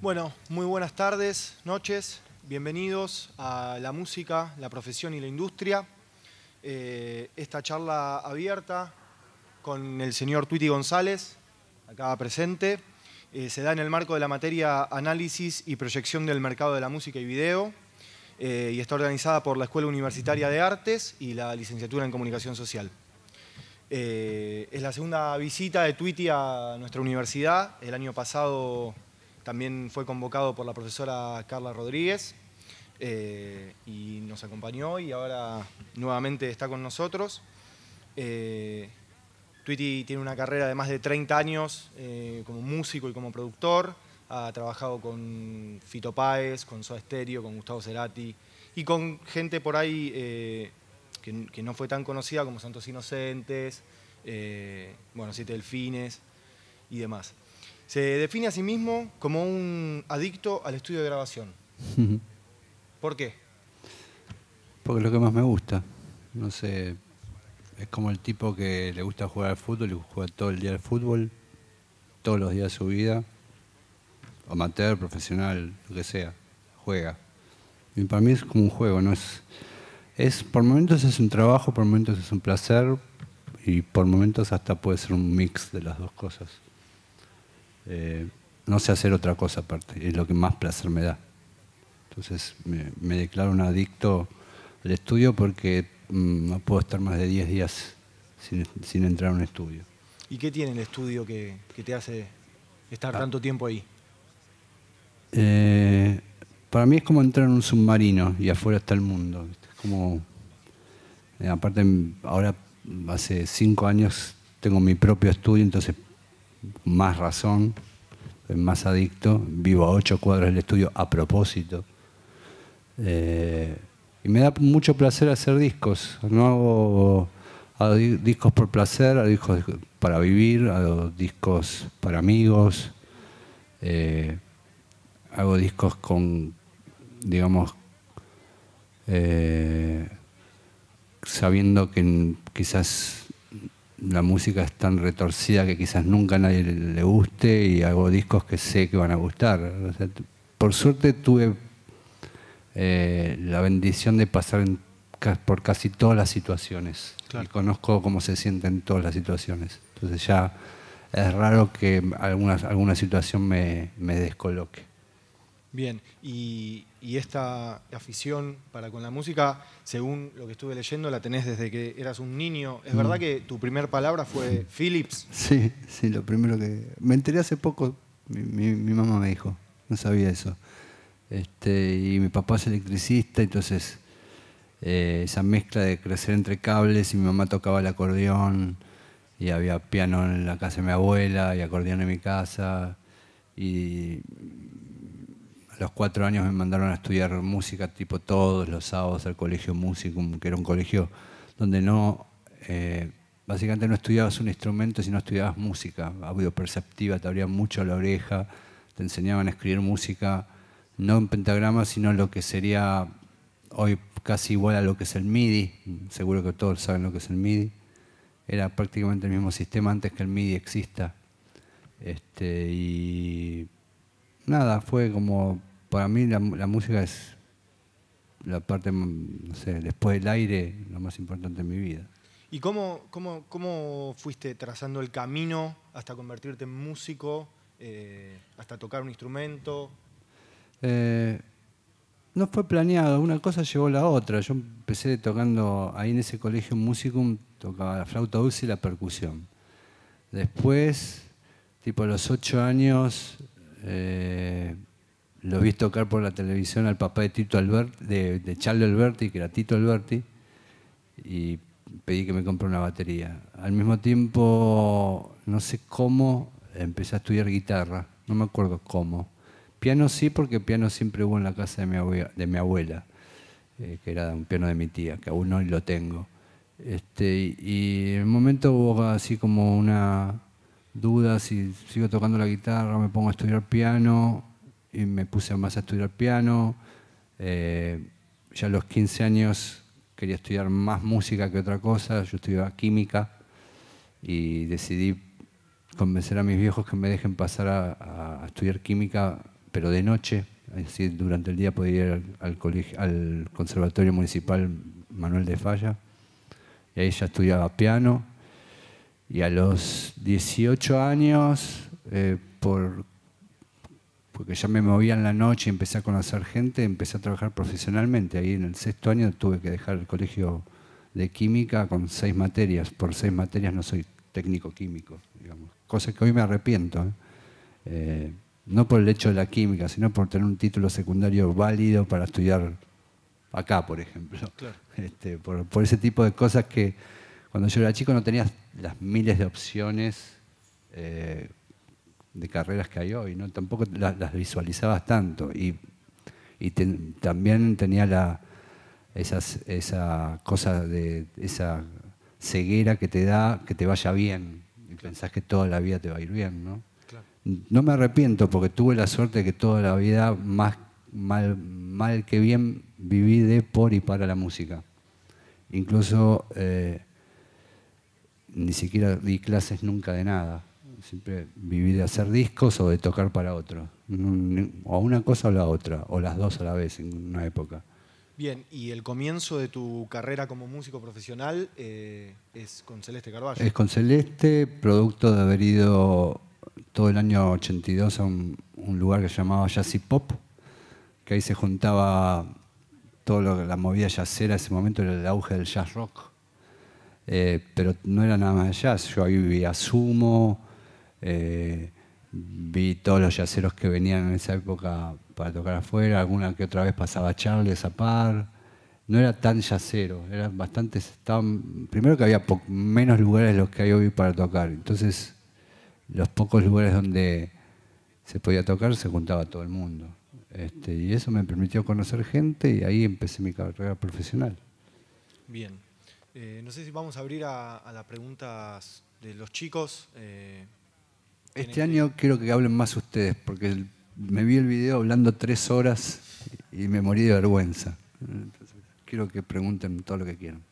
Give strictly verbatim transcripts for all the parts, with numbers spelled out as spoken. Bueno, muy buenas tardes, noches, bienvenidos a La Música, la Profesión y la Industria. Eh, esta charla abierta con el señor Tweety González, acá presente, eh, se da en el marco de la materia Análisis y Proyección del Mercado de la Música y Video eh, y está organizada por la Escuela Universitaria de Artes y la Licenciatura en Comunicación Social. Eh, es la segunda visita de Tweety a nuestra universidad. El año pasado también fue convocado por la profesora Carla Rodríguez eh, y nos acompañó y ahora nuevamente está con nosotros. Eh, Tweety tiene una carrera de más de treinta años eh, como músico y como productor. Ha trabajado con Fito Páez, con Soda Stereo, con Gustavo Cerati y con gente por ahí eh, que, que no fue tan conocida como Santos Inocentes, eh, bueno, Siete Delfines y demás. Se define a sí mismo como un adicto al estudio de grabación. Uh-huh. ¿Por qué? Porque es lo que más me gusta. No sé, es como el tipo que le gusta jugar al fútbol y juega todo el día al fútbol, todos los días de su vida, amateur, profesional, lo que sea, juega. Y para mí es como un juego, no es, es por momentos es un trabajo, por momentos es un placer y por momentos hasta puede ser un mix de las dos cosas. Eh, no sé hacer otra cosa aparte, es lo que más placer me da. Entonces me, me declaro un adicto al estudio porque mmm, no puedo estar más de diez días sin, sin entrar a un estudio. ¿Y qué tiene el estudio que, que te hace estar ah. tanto tiempo ahí? Eh, para mí es como entrar en un submarino y afuera está el mundo. Es como, eh, aparte, ahora hace cinco años tengo mi propio estudio, entonces más razón, más adicto, vivo a ocho cuadras del estudio a propósito. Eh, y me da mucho placer hacer discos. No hago, hago discos por placer, hago discos para vivir, hago discos para amigos, eh, hago discos con, digamos, eh, sabiendo que quizás la música es tan retorcida que quizás nunca a nadie le guste y hago discos que sé que van a gustar. O sea, por suerte tuve eh, la bendición de pasar en, por casi todas las situaciones. Claro. Y conozco cómo se sienten todas las situaciones. Entonces ya es raro que alguna, alguna situación me, me descoloque. Bien, y, y esta afición para con la música, según lo que estuve leyendo, la tenés desde que eras un niño. ¿Es mm. verdad que tu primer palabra fue Philips? Sí, sí, lo primero que... Me enteré hace poco, mi, mi, mi mamá me dijo, no sabía eso. Este, y mi papá es electricista, entonces eh, esa mezcla de crecer entre cables y mi mamá tocaba el acordeón y había piano en la casa de mi abuela y acordeón en mi casa y... A los cuatro años me mandaron a estudiar música, tipo todos los sábados al colegio Musicum, que era un colegio donde no, eh, básicamente no estudiabas un instrumento, sino estudiabas música, audio perceptiva, te abría mucho la oreja, te enseñaban a escribir música, no en pentagrama, sino lo que sería hoy casi igual a lo que es el MIDI, seguro que todos saben lo que es el MIDI, era prácticamente el mismo sistema antes que el MIDI exista. Este, y nada, fue como... Para mí la, la música es la parte, no sé, después del aire, lo más importante de mi vida. ¿Y cómo, cómo, cómo fuiste trazando el camino hasta convertirte en músico, eh, hasta tocar un instrumento? Eh, no fue planeado, una cosa llevó a la otra. Yo empecé tocando ahí en ese colegio Musicum, tocaba la flauta dulce y la percusión. Después, tipo a los ocho años... Eh, Lo vi tocar por la televisión al papá de Tito Alberti, de, de Charlie Alberti, que era Tito Alberti, y pedí que me compre una batería. Al mismo tiempo, no sé cómo, empecé a estudiar guitarra, no me acuerdo cómo. Piano sí, porque piano siempre hubo en la casa de mi abuela, de mi abuela eh, que era un piano de mi tía, que aún hoy lo tengo. Este, y en un momento hubo así como una duda, si sigo tocando la guitarra, me pongo a estudiar piano... Y me puse más a estudiar piano. Eh, ya a los quince años quería estudiar más música que otra cosa. Yo estudiaba química y decidí convencer a mis viejos que me dejen pasar a, a estudiar química, pero de noche, así durante el día podía ir al, colegio, al Conservatorio Municipal Manuel de Falla, y ahí ya estudiaba piano, y a los dieciocho años, eh, por, porque ya me movía en la noche y empecé a conocer gente, empecé a trabajar profesionalmente. Ahí en el sexto año tuve que dejar el colegio de química con seis materias, por seis materias no soy técnico químico, digamos, cosa que hoy me arrepiento, ¿eh? Eh, no por el hecho de la química, sino por tener un título secundario válido para estudiar acá, por ejemplo. Claro. Este, por, por ese tipo de cosas que cuando yo era chico no tenía las miles de opciones eh, de carreras que hay hoy, ¿no? Tampoco la, las visualizabas tanto. Y, y ten, también tenía la, esas, esa cosa de esa ceguera que te da que te vaya bien. Y pensás que toda la vida te va a ir bien, ¿no? No me arrepiento porque tuve la suerte de que toda la vida, más mal, mal que bien, viví de, por y para la música. Incluso eh, ni siquiera di clases nunca de nada. Siempre viví de hacer discos o de tocar para otro. O una cosa o la otra, o las dos a la vez en una época. Bien, y el comienzo de tu carrera como músico profesional eh, es con Celeste Carballo. Es con Celeste, producto de haber ido todo el año ochenta y dos a un, un lugar que se llamaba Jazz y Pop, que ahí se juntaba todo lo que la movida jazzera. En ese momento era el auge del jazz rock, eh, pero no era nada más jazz. Yo ahí vi a Sumo, eh, vi todos los jazzeros que venían en esa época para tocar afuera, alguna que otra vez pasaba Charlie a par. No era tan jazzero, eran bastantes, estaban, primero que había menos lugares de los que hay hoy para tocar, entonces los pocos lugares donde se podía tocar se juntaba todo el mundo. Este, y eso me permitió conocer gente y ahí empecé mi carrera profesional. Bien. Eh, no sé si vamos a abrir a, a las preguntas de los chicos. Eh, este año quiero que hablen más ustedes, porque me vi el video hablando tres horas y me morí de vergüenza. Entonces, quiero que pregunten todo lo que quieran.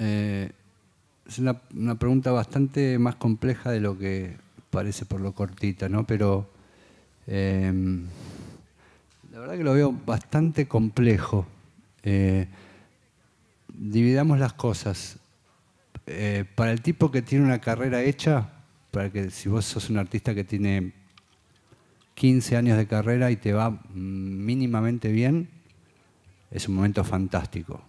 Eh, es una, una pregunta bastante más compleja de lo que parece por lo cortita, ¿no? Pero eh, la verdad que lo veo bastante complejo. Eh, dividamos las cosas. Eh, para el tipo que tiene una carrera hecha, para que si vos sos un artista que tiene quince años de carrera y te va mínimamente bien, es un momento fantástico.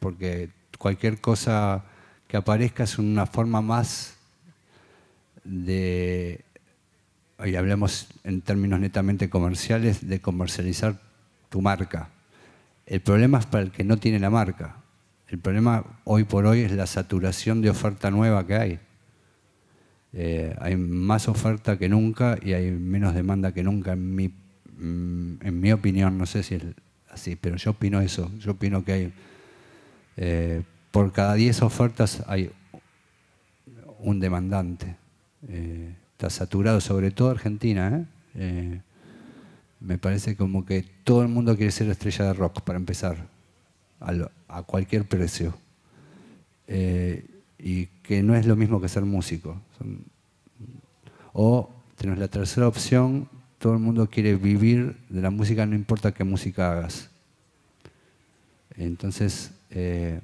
Porque cualquier cosa que aparezca es una forma más de, y hablamos en términos netamente comerciales, de comercializar tu marca. El problema es para el que no tiene la marca. El problema hoy por hoy es la saturación de oferta nueva que hay. Eh, hay más oferta que nunca y hay menos demanda que nunca, en mi, en mi opinión. No sé si es así, pero yo opino eso. Yo opino que hay... Eh, por cada diez ofertas hay un demandante. Eh, está saturado, sobre todo Argentina, ¿eh? Eh, me parece como que todo el mundo quiere ser estrella de rock, para empezar, a, lo, a cualquier precio. Eh, y que no es lo mismo que ser músico. Son... O tenemos la tercera opción, todo el mundo quiere vivir de la música, no importa qué música hagas. Entonces... Eh,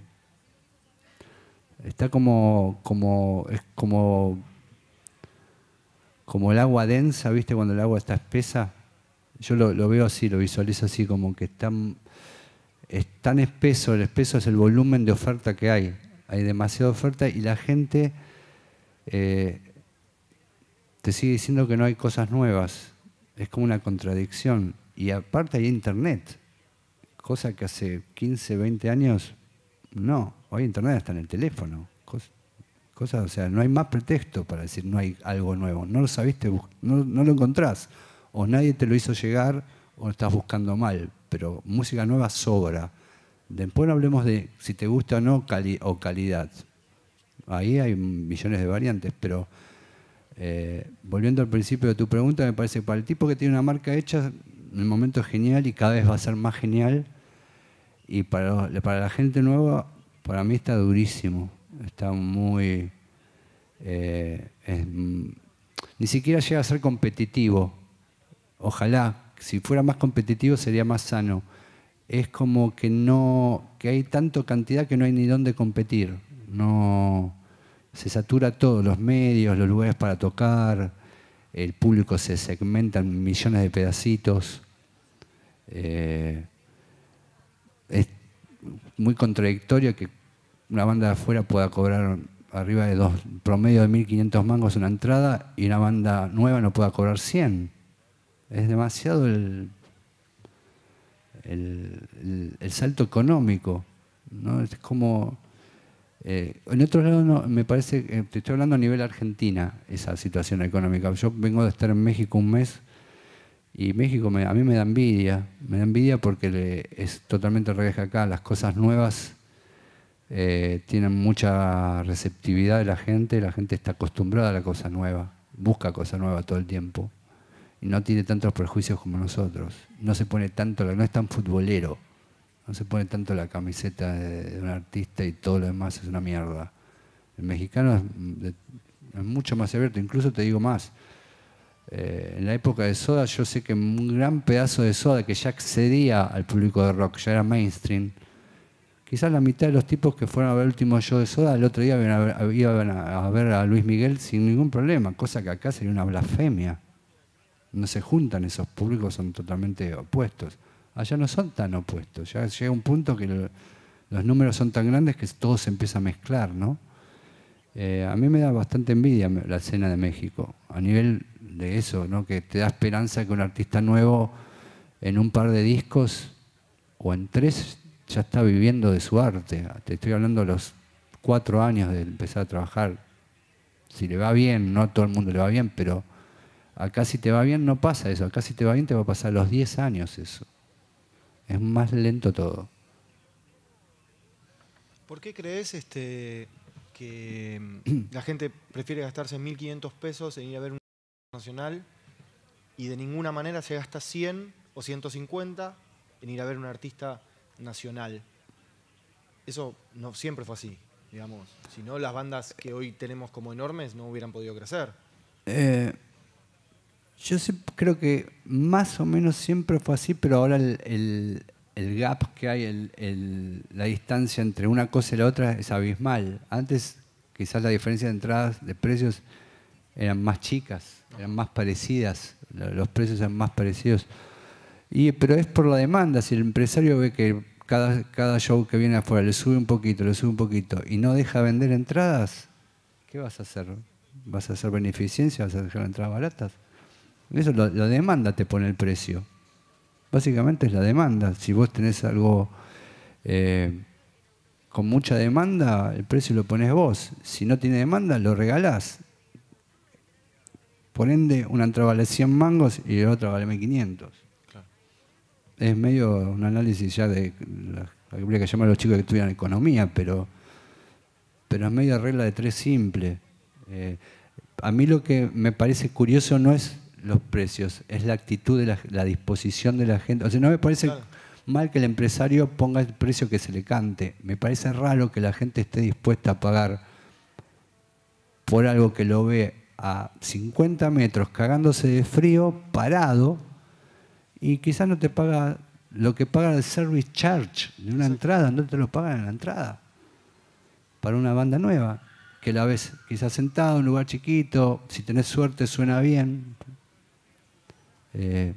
está como como es como como el agua densa, ¿viste? Cuando el agua está espesa, yo lo, lo veo así, lo visualizo así, como que es tan, es tan espeso. El espeso es el volumen de oferta que hay, hay demasiada oferta y la gente eh, te sigue diciendo que no hay cosas nuevas. Es como una contradicción. Y aparte hay internet, cosa que hace quince, veinte años, no. Hoy internet está en el teléfono. Cos, cosas, o sea, no hay más pretexto para decir no hay algo nuevo. No lo sabiste, no, no lo encontrás. O nadie te lo hizo llegar o estás buscando mal. Pero música nueva sobra. Después no hablemos de si te gusta o no cali o calidad. Ahí hay millones de variantes, pero eh, volviendo al principio de tu pregunta, me parece que para el tipo que tiene una marca hecha, en el momento es genial y cada vez va a ser más genial. Y para, para la gente nueva, para mí está durísimo. Está muy... Eh, es, ni siquiera llega a ser competitivo. Ojalá, si fuera más competitivo sería más sano. Es como que no, que hay tanta cantidad que no hay ni dónde competir. No, se satura todo, los medios, los lugares para tocar, el público se segmenta en millones de pedacitos. Eh, es muy contradictorio que una banda de afuera pueda cobrar arriba de dos, promedio de mil quinientos mangos una entrada y una banda nueva no pueda cobrar cien. Es demasiado el... El, el, el salto económico, ¿no? Es como... Eh, en otros lados, no, me parece, eh, te estoy hablando a nivel Argentina, esa situación económica. Yo vengo de estar en México un mes y México me, a mí me da envidia. Me da envidia porque le, es totalmente al revés acá. Las cosas nuevas eh, tienen mucha receptividad de la gente. La gente está acostumbrada a la cosa nueva, busca cosa nueva todo el tiempo. Y no tiene tantos prejuicios como nosotros. No se pone tanto, no es tan futbolero. No se pone tanto la camiseta de, de un artista y todo lo demás es una mierda. El mexicano es, de, es mucho más abierto. Incluso te digo más. Eh, en la época de Soda, yo sé que un gran pedazo de Soda que ya accedía al público de rock, ya era mainstream. Quizás la mitad de los tipos que fueron a ver el último show de Soda, el otro día iban a ver, iban a ver a Luis Miguel sin ningún problema. Cosa que acá sería una blasfemia. No se juntan, esos públicos son totalmente opuestos. Allá no son tan opuestos. Ya llega un punto que lo, los números son tan grandes que todo se empieza a mezclar, ¿no? Eh, a mí me da bastante envidia la escena de México, a nivel de eso, ¿no? Que te da esperanza que un artista nuevo en un par de discos o en tres ya está viviendo de su arte. Te estoy hablando de los cuatro años de empezar a trabajar. Si le va bien, no a todo el mundo le va bien, pero... Acá si te va bien no pasa eso. Acá si te va bien te va a pasar los diez años eso. Es más lento todo. ¿Por qué crees este, que la gente prefiere gastarse mil quinientos pesos en ir a ver un nacional y de ninguna manera se gasta cien o ciento cincuenta en ir a ver un artista nacional? Eso no siempre fue así, digamos. Si no, las bandas que hoy tenemos como enormes no hubieran podido crecer. Eh... Yo creo que más o menos siempre fue así, pero ahora el, el, el gap que hay, el, el, la distancia entre una cosa y la otra es abismal. Antes quizás la diferencia de entradas, de precios, eran más chicas, eran más parecidas, los precios eran más parecidos. Y, pero es por la demanda, si el empresario ve que cada, cada show que viene afuera le sube un poquito, le sube un poquito, y no deja vender entradas, ¿qué vas a hacer? ¿Vas a hacer beneficencia? ¿Vas a dejar entradas baratas? Eso, la, la demanda te pone el precio. Básicamente es la demanda. Si vos tenés algo eh, con mucha demanda, el precio lo pones vos. Si no tiene demanda, lo regalás. Por ende, una entrada vale cien mangos y la otra vale mil quinientos. Claro. Es medio un análisis ya de... Habría que llamar a los chicos que estudian economía, pero, pero es medio regla de tres simple. Eh, a mí lo que me parece curioso no es... los precios, es la actitud, de la, la disposición de la gente. O sea, no me parece claro. mal que el empresario ponga el precio que se le cante. Me parece raro que la gente esté dispuesta a pagar por algo que lo ve a cincuenta metros cagándose de frío, parado, y quizás no te paga lo que paga el service charge de una sí. entrada, no te lo pagan en la entrada. Para una banda nueva, que la ves quizás sentada en un lugar chiquito, si tenés suerte suena bien. Eh,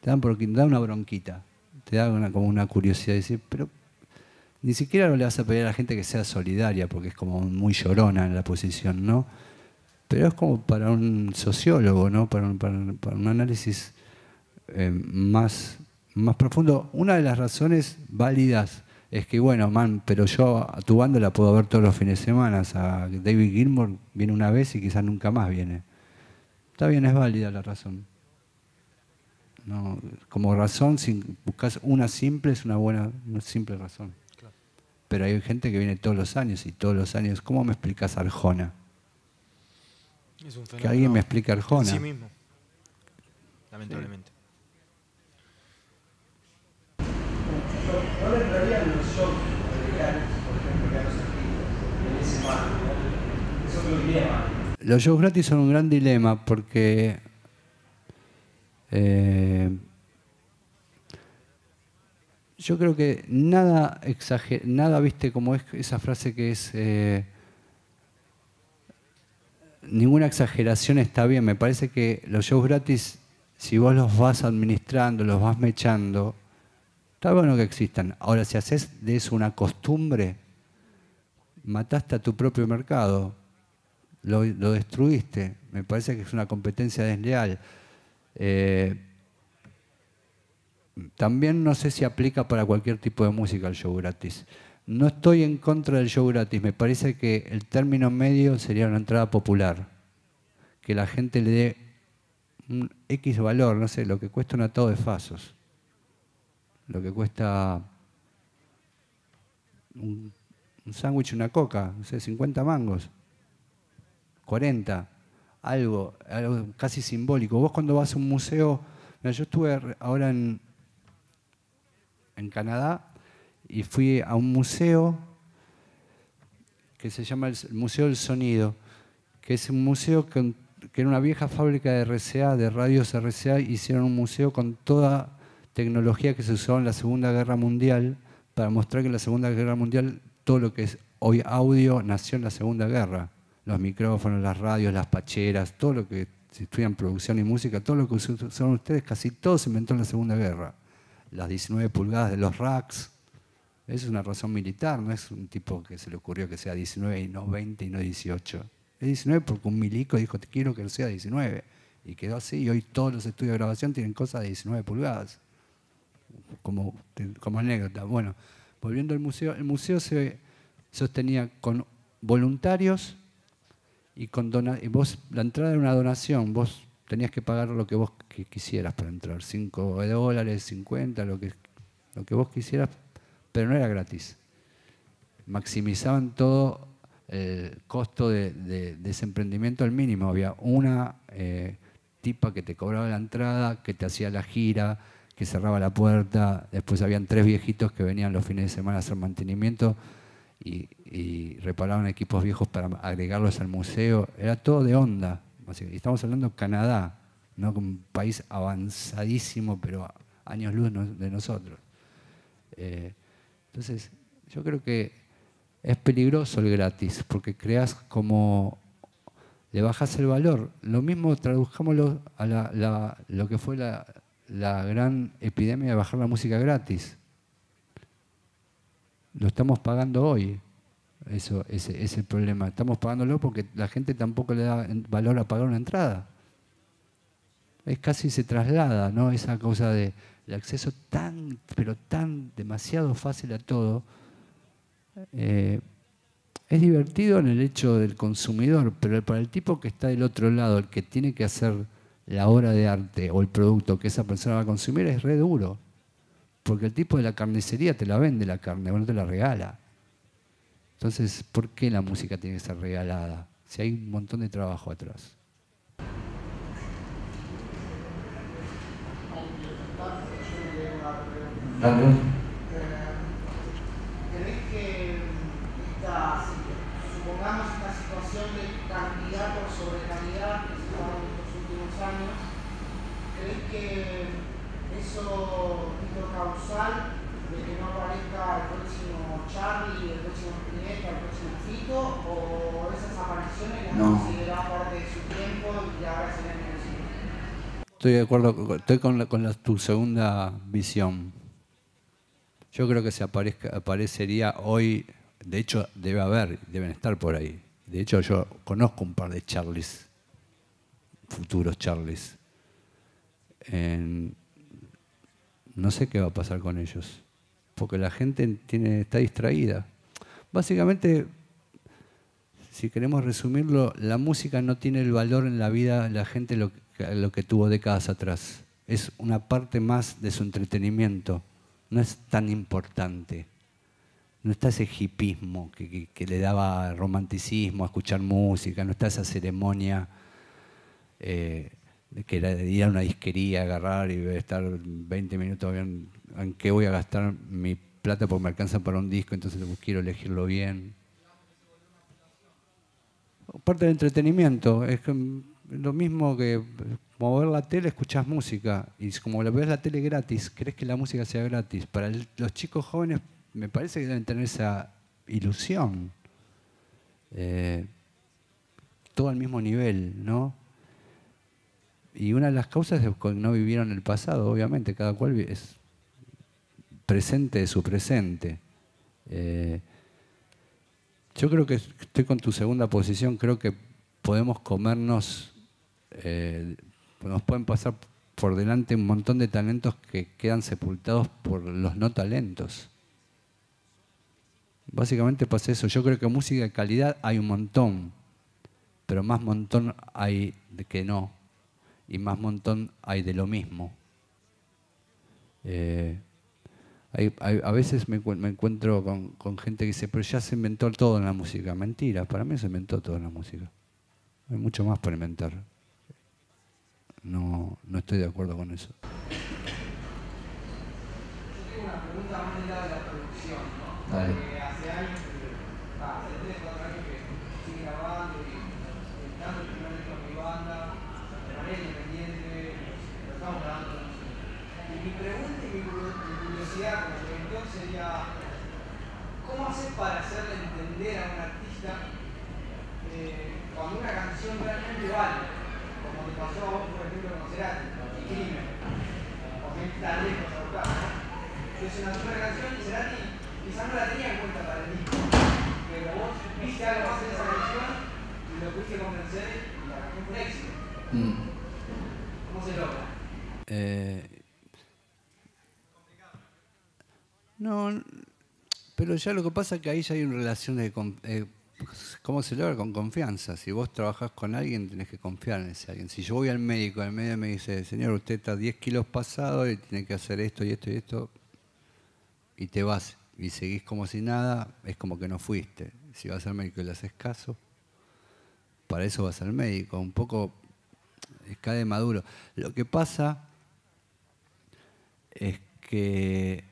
te dan por, te da una bronquita, te da una, como una curiosidad de decir, pero ni siquiera le vas a pedir a la gente que sea solidaria, porque es como muy llorona en la posición, ¿no? Pero es como para un sociólogo, ¿no? Para un, para, para un análisis eh, más, más profundo. Una de las razones válidas es que, bueno, man, pero yo a tu banda la puedo ver todos los fines de semana. A David Gilmour viene una vez y quizás nunca más viene. Está bien, es válida la razón. No, como razón, si buscas una simple, es una buena, una simple razón. Claro. Pero hay gente que viene todos los años y todos los años. ¿Cómo me explicas Arjona? Es un fenómeno. Que alguien me explique Arjona. Sí mismo. Lamentablemente. Sí. ¿No le traían los shows gratis, por ejemplo, que a los artistas en ese marco? Es otro dilema. Los shows gratis son un gran dilema porque... Eh, yo creo que nada exager, nada, viste, como es esa frase que es eh, ninguna exageración está bien. Me parece que los shows gratis, si vos los vas administrando, los vas mechando, está bueno que existan. Ahora, si haces de eso una costumbre, mataste a tu propio mercado, lo, lo destruiste. Me parece que es una competencia desleal. Eh, también no sé si aplica para cualquier tipo de música el show gratis. No estoy en contra del show gratis, me parece que el término medio sería una entrada popular, que la gente le dé un X valor, no sé, lo que cuesta un atado de fasos, lo que cuesta un, un sándwich, una coca, no sé, cincuenta mangos, cuarenta. Algo, algo casi simbólico. Vos cuando vas a un museo... Mira, yo estuve ahora en, en Canadá y fui a un museo que se llama el Museo del Sonido, que es un museo que, que era una vieja fábrica de R C A, de radios R C A, hicieron un museo con toda tecnología que se usaba en la Segunda Guerra Mundial para mostrar que en la Segunda Guerra Mundial todo lo que es hoy audio nació en la Segunda Guerra. Los micrófonos, las radios, las pacheras, todo lo que se estudian producción y música, todo lo que usaron ustedes, casi todo se inventó en la Segunda Guerra. Las diecinueve pulgadas de los racks, eso es una razón militar, no es un tipo que se le ocurrió que sea diecinueve y no veinte y no dieciocho. Es diecinueve porque un milico dijo, te quiero que sea diecinueve. Y quedó así, y hoy todos los estudios de grabación tienen cosas de diecinueve pulgadas. Como, como anécdota. Bueno, volviendo al museo, el museo se sostenía con voluntarios, y con dona y vos, la entrada era una donación, vos tenías que pagar lo que vos que quisieras para entrar, cinco dólares, cincuenta, lo que, lo que vos quisieras, pero no era gratis. Maximizaban todo el costo de, de, de ese emprendimiento al mínimo. Había una eh, tipa que te cobraba la entrada, que te hacía la gira, que cerraba la puerta, después habían tres viejitos que venían los fines de semana a hacer mantenimiento, Y, y reparaban equipos viejos para agregarlos al museo. Era todo de onda. Y estamos hablando de Canadá, ¿no? Un país avanzadísimo, pero años luz de nosotros. Eh, entonces, yo creo que es peligroso el gratis, porque creas como... le bajas el valor. Lo mismo, traduzcámoslo a la, la, lo que fue la, la gran epidemia de bajar la música gratis. Lo estamos pagando hoy, eso, ese, ese problema. Estamos pagándolo porque la gente tampoco le da valor a pagar una entrada. Es casi se traslada, ¿no? Esa cosa de el acceso tan, pero tan demasiado fácil a todo. Eh, es divertido en el hecho del consumidor, pero para el tipo que está del otro lado, el que tiene que hacer la obra de arte o el producto que esa persona va a consumir, es re duro. Porque el tipo de la carnicería te la vende la carne, no te la regala. Entonces, ¿por qué la música tiene que ser regalada? Si hay un montón de trabajo atrás. ¿Crees que esta, supongamos esta situación de cantidad por sobre calidad que se ha dado en los últimos años, crees que eso microcausal de que no aparezca el próximo Charlie, el próximo Spinetta, el próximo Fito, o esas apariciones las no consideran parte de su tiempo y ahora se ven en el cine? Estoy de acuerdo, estoy con, la, con la, tu segunda visión. Yo creo que se aparezca, aparecería hoy, de hecho debe haber, deben estar por ahí. De hecho yo conozco un par de Charlies, futuros Charlies. En, No sé qué va a pasar con ellos, porque la gente tiene, está distraída. Básicamente, si queremos resumirlo, la música no tiene el valor en la vida de la gente lo que, lo que tuvo décadas atrás. es una parte más de su entretenimiento. No es tan importante. No está ese hipismo que, que, que le daba romanticismo a escuchar música, no está esa ceremonia eh, de que era de ir a una disquería, agarrar y estar veinte minutos bien, en qué voy a gastar mi plata porque me alcanza para un disco, entonces pues, quiero elegirlo bien. Parte del entretenimiento, es lo mismo que como ver la tele, escuchás música, y como ves la tele gratis, crees que la música sea gratis. Para los chicos jóvenes me parece que deben tener esa ilusión, eh, todo al mismo nivel, ¿no? Y una de las causas es que no vivieron el pasado, obviamente, cada cual es presente de su presente. Eh, Yo creo que estoy con tu segunda posición, creo que podemos comernos, eh, nos pueden pasar por delante un montón de talentos que quedan sepultados por los no talentos. Básicamente pasa eso, yo creo que música de calidad hay un montón, pero más montón hay de que no, y más montón hay de lo mismo. Eh, Hay, hay, a veces me, me encuentro con, con gente que dice, pero ya se inventó todo en la música. Mentira, para mí se inventó todo en la música. Hay mucho más para inventar. No, no estoy de acuerdo con eso. Yo tengo una pregunta más de la de la producción, ¿no? Dale. Porque hace años, ah, hace tres, cuatro años que estoy grabando y inventando el primer disco de mi banda, de manera independiente, lo estamos grabando. Y mi pregunta y mi pregunta sería, ¿cómo haces para hacerle entender a un artista eh, cuando una canción realmente vale? Como te pasó a vos, por ejemplo, con Cerati, y Crimen, porque está lejos a buscar, ¿no? Es una super canción y Cerati quizás no la tenía en cuenta para el disco, pero vos viste algo más en esa canción y lo pudiste convencer y la canción fue un éxito. Mm. ¿Cómo se logra? Eh... No, pero ya lo que pasa es que ahí ya hay una relación de eh, cómo se logra con confianza. Si vos trabajás con alguien, tenés que confiar en ese alguien. Si yo voy al médico, el médico me dice, señor, usted está diez kilos pasado y tiene que hacer esto y esto y esto, y te vas y seguís como si nada, es como que no fuiste. Si vas al médico y le haces caso, para eso vas al médico. Un poco cae maduro. Lo que pasa es que...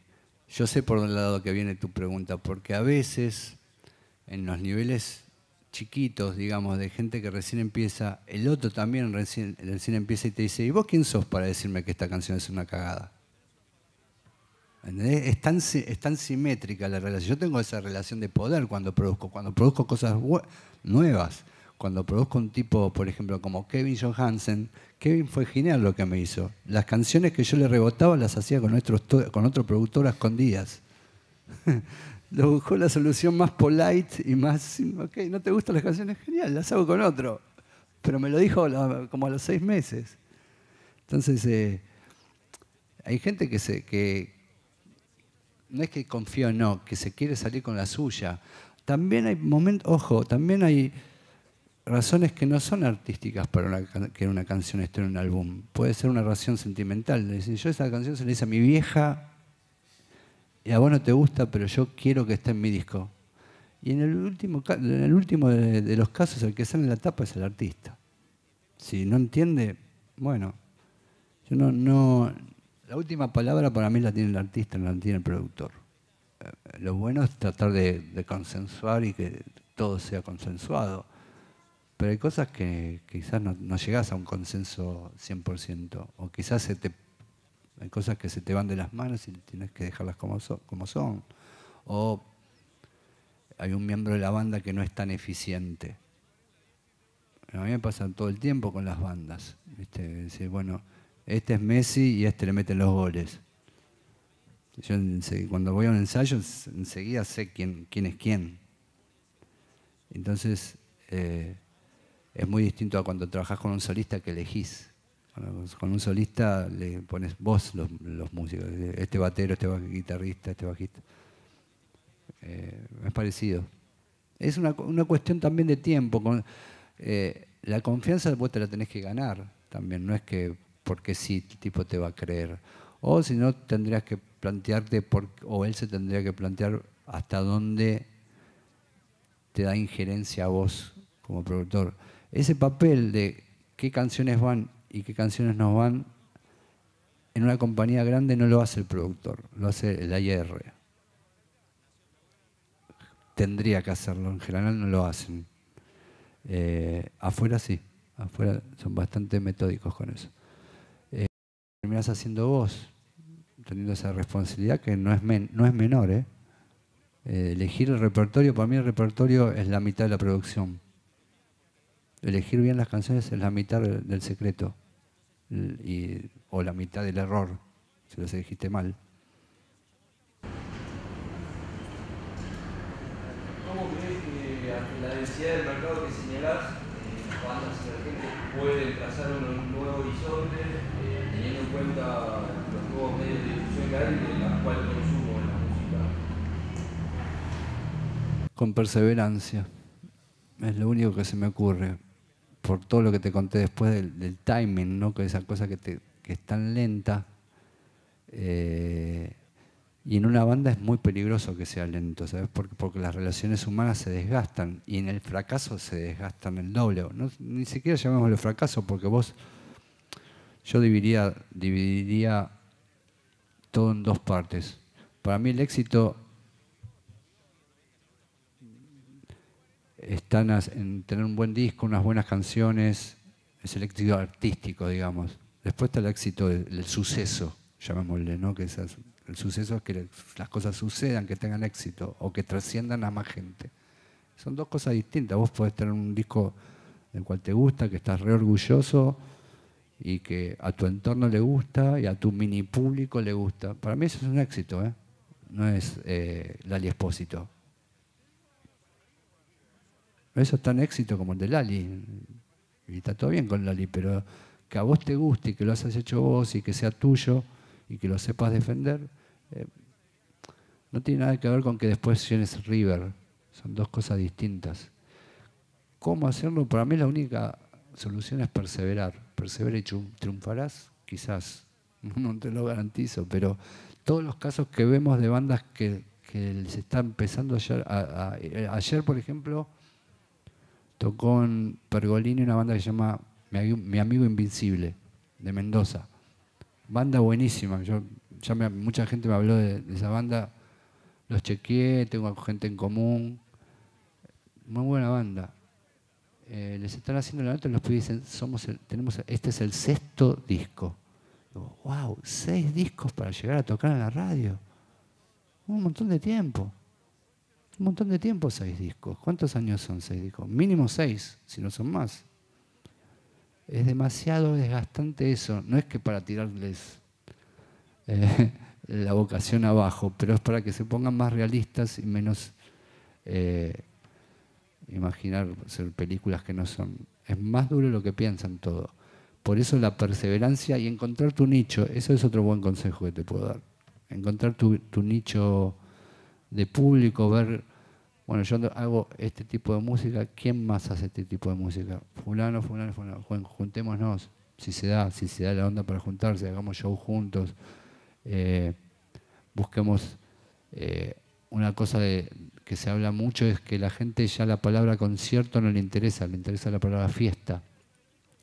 Yo sé por un lado que viene tu pregunta, porque a veces en los niveles chiquitos, digamos, de gente que recién empieza, el otro también recién, recién empieza y te dice, ¿y vos quién sos para decirme que esta canción es una cagada? ¿Entendés? Es tan, es tan simétrica la relación. Yo tengo esa relación de poder cuando produzco, cuando produzco cosas nuevas, cuando produzco un tipo, por ejemplo, como Kevin Johansen. Kevin fue genial lo que me hizo. Las canciones que yo le rebotaba las hacía con, nuestros, con otro productor a escondidas. Lo buscó la solución más polite y más... Ok, ¿no te gustan las canciones? Genial, las hago con otro. Pero me lo dijo como a los seis meses. Entonces, eh, hay gente que se... Que, no es que confío o no, que se quiere salir con la suya. También hay momentos... Ojo, también hay... razones que no son artísticas para una, que una canción esté en un álbum. Puede ser una razón sentimental. Decir, yo esa canción se la hice a mi vieja y a vos no te gusta, pero yo quiero que esté en mi disco. Y en el último, en el último de, de los casos, el que sale en la tapa es el artista. Si no entiende, bueno, yo no, no, la última palabra para mí la tiene el artista, no la tiene el productor. Lo bueno es tratar de, de consensuar y que todo sea consensuado. Pero hay cosas que quizás no, no llegás a un consenso cien por ciento, o quizás se te, hay cosas que se te van de las manos y tienes que dejarlas como, so, como son. O hay un miembro de la banda que no es tan eficiente. A mí me pasa todo el tiempo con las bandas. Decir, bueno, este es Messi y a este le meten los goles. Yo cuando voy a un ensayo, enseguida sé quién, quién es quién. Entonces... Eh, Es muy distinto a cuando trabajás con un solista que elegís. Con un solista le pones vos los, los músicos. Este batero, este guitarrista, este bajista. Eh, es parecido. Es una, una cuestión también de tiempo. Con, eh, la confianza vos te la tenés que ganar también. No es que porque sí, el tipo te va a creer. O si no, tendrías que plantearte, por, o él se tendría que plantear hasta dónde te da injerencia a vos como productor. Ese papel de qué canciones van y qué canciones no van, en una compañía grande no lo hace el productor, lo hace el A R. Tendría que hacerlo, en general no lo hacen. Eh, afuera sí, afuera son bastante metódicos con eso. Eh, terminás haciendo vos, teniendo esa responsabilidad que no es, men no es menor. Eh. Eh, elegir el repertorio, para mí el repertorio es la mitad de la producción. Elegir bien las canciones es la mitad del secreto, y, o la mitad del error, si las elegiste mal. ¿Cómo crees que ante la densidad del mercado que señalás, eh, bandas y artistas pueden trazar un nuevo horizonte, eh, teniendo en cuenta los nuevos medios de difusión que hay y la cual consumo en la música? Con perseverancia, es lo único que se me ocurre, por todo lo que te conté después del, del timing, ¿no? Que esa cosa que, te, que es tan lenta. Eh, Y en una banda es muy peligroso que sea lento, ¿sabes? Porque, porque las relaciones humanas se desgastan y en el fracaso se desgastan el doble. No, ni siquiera llamémoslo fracaso porque vos... Yo dividiría, dividiría todo en dos partes. Para mí el éxito está en tener un buen disco, unas buenas canciones. Es el éxito artístico, digamos. Después está el éxito, el, el suceso, llamémosle, ¿no? Que esas, el suceso es que las cosas sucedan, que tengan éxito o que trasciendan a más gente. Son dos cosas distintas. Vos podés tener un disco del cual te gusta, que estás re orgulloso y que a tu entorno le gusta y a tu mini público le gusta. Para mí eso es un éxito, ¿eh? No es eh, Lali Espósito. Eso es tan éxito como el de Lali. Y está todo bien con Lali, pero que a vos te guste y que lo hayas hecho vos y que sea tuyo y que lo sepas defender, eh, no tiene nada que ver con que después llenes River. Son dos cosas distintas. ¿Cómo hacerlo? Para mí la única solución es perseverar. Persevera y triunfarás, quizás. No te lo garantizo, pero todos los casos que vemos de bandas que, que se están empezando ayer, a, a, ayer, por ejemplo, tocó en Pergolini una banda que se llama Mi Amigo Invincible, de Mendoza. Banda buenísima, yo, ya me, mucha gente me habló de, de esa banda, los chequeé, tengo gente en común, muy buena banda. Eh, les están haciendo la nota y los pibes dicen, somos el, tenemos, este es el sexto disco. Digo, wow, seis discos para llegar a tocar en la radio. Un montón de tiempo, un montón de tiempo seis discos. ¿Cuántos años son seis discos? Mínimo seis, si no son más. Es demasiado desgastante eso. No es que para tirarles eh, la vocación abajo, pero es para que se pongan más realistas y menos eh, imaginar hacer películas que no son. Es más duro lo que piensan todo. Por eso la perseverancia y encontrar tu nicho. Eso es otro buen consejo que te puedo dar. Encontrar tu, tu nicho de público, ver... Bueno, yo hago este tipo de música, ¿quién más hace este tipo de música? Fulano, fulano, fulano, juntémonos, si se da, si se da la onda para juntarse, hagamos show juntos, eh, busquemos eh, una cosa de, que se habla mucho, es que la gente ya la palabra concierto no le interesa, le interesa la palabra fiesta.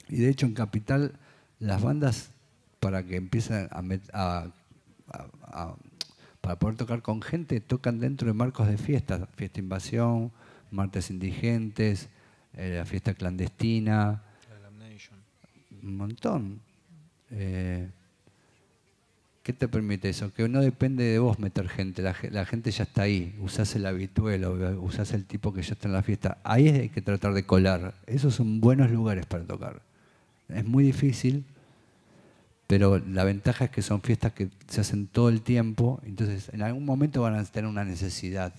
Y de hecho en Capital las bandas para que empiecen a, a, a, a para poder tocar con gente, tocan dentro de marcos de fiestas. Fiesta Invasión, Martes Indigentes, eh, la fiesta clandestina. Un montón. Eh, ¿Qué te permite eso? Que no depende de vos meter gente. La, la gente ya está ahí. Usás el habituelo, usás el tipo que ya está en la fiesta. Ahí hay que tratar de colar. Esos son buenos lugares para tocar. Es muy difícil. Pero la ventaja es que son fiestas que se hacen todo el tiempo, entonces en algún momento van a tener una necesidad.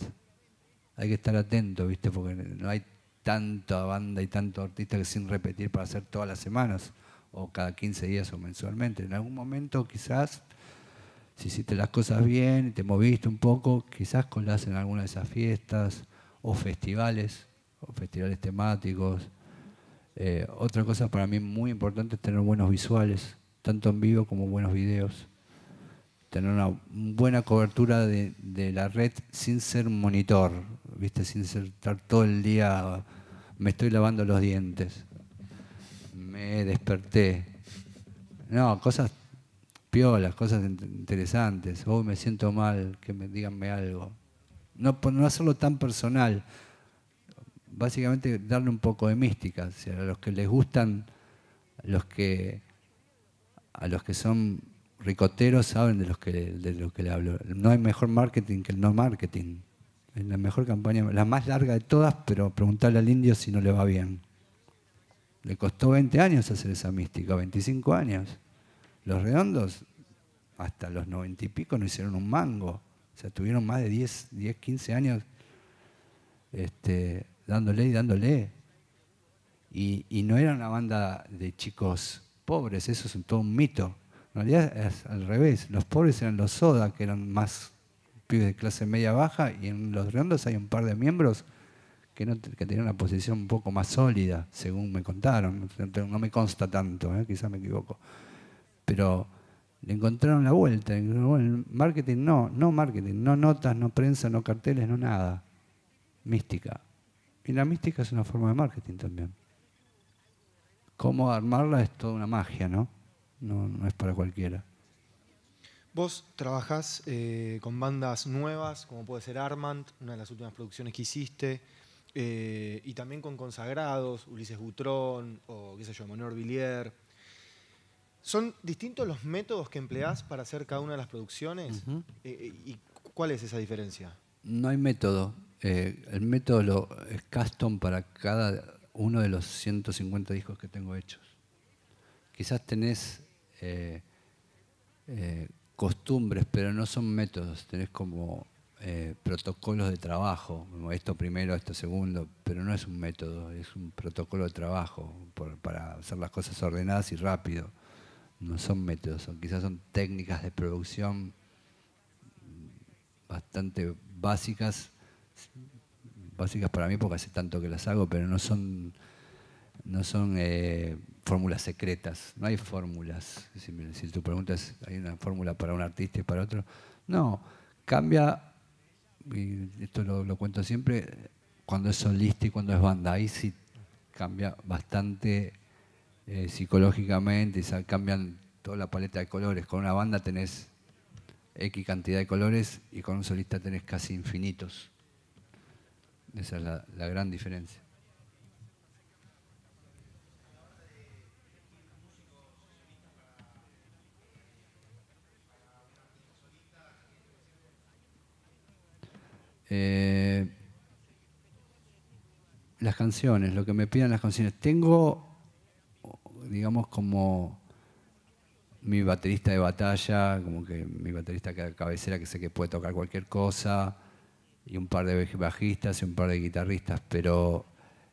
Hay que estar atento, ¿viste? Porque no hay tanta banda y tanto artista que sin repetir para hacer todas las semanas, o cada quince días o mensualmente. En algún momento quizás, si hiciste las cosas bien, te moviste un poco, quizás colás en alguna de esas fiestas, o festivales, o festivales temáticos. Eh, otra cosa para mí muy importante es tener buenos visuales. tanto en vivo como buenos videos. Tener una buena cobertura de, de la red sin ser monitor, ¿viste? Sin ser, estar todo el día, me estoy lavando los dientes, me desperté. No, cosas piolas, cosas interesantes. Hoy me siento mal, que me díganme algo. No, no hacerlo tan personal. Básicamente darle un poco de mística. O sea, a los que les gustan, a los que, a los que son... ricoteros saben de los que, de lo que le hablo. No hay mejor marketing que el no marketing. Es la mejor campaña, la más larga de todas, pero preguntarle al indio si no le va bien. Le costó veinte años hacer esa mística, veinticinco años. Los Redondos, hasta los noventa y pico, no hicieron un mango. O sea, tuvieron más de diez, quince años este, dándole y dándole. Y, y no era una banda de chicos pobres, eso es todo un mito. En realidad es al revés, los pobres eran los Soda, que eran más pibes de clase media-baja, y en Los Redondos hay un par de miembros que, no, que tenían una posición un poco más sólida, según me contaron, no me consta tanto, ¿eh? Quizás me equivoco. Pero le encontraron la vuelta, el marketing no, no marketing, no notas, no prensa, no carteles, no nada. Mística. Y la mística es una forma de marketing también. Cómo armarla es toda una magia, ¿no? No, no es para cualquiera. Vos trabajás eh, con bandas nuevas, como puede ser Armand, una de las últimas producciones que hiciste, eh, y también con consagrados, Ulises Butrón o, qué sé yo, Manuel Villier. ¿Son distintos los métodos que empleás para hacer cada una de las producciones? Uh-huh. eh, ¿Y cuál es esa diferencia? No hay método. Eh, el método lo, es custom para cada uno de los ciento cincuenta discos que tengo hechos. Quizás tenés... Eh, eh, costumbres, pero no son métodos, tenés como eh, protocolos de trabajo, como esto primero, esto segundo, pero no es un método, es un protocolo de trabajo por, para hacer las cosas ordenadas y rápido. No son métodos, son, quizás son técnicas de producción bastante básicas, básicas para mí porque hace tanto que las hago, pero no son... No son eh, fórmulas secretas, no hay fórmulas. Si, si tu pregunta es, ¿hay una fórmula para un artista y para otro? No, cambia, y esto lo, lo cuento siempre, cuando es solista y cuando es banda. Ahí sí cambia bastante eh, psicológicamente, y cambian toda la paleta de colores. Con una banda tenés X cantidad de colores y con un solista tenés casi infinitos. Esa es la, la gran diferencia. Eh, las canciones, lo que me pidan las canciones. Tengo, digamos, como mi baterista de batalla, como que mi baterista de cabecera que sé que puede tocar cualquier cosa, y un par de bajistas y un par de guitarristas, pero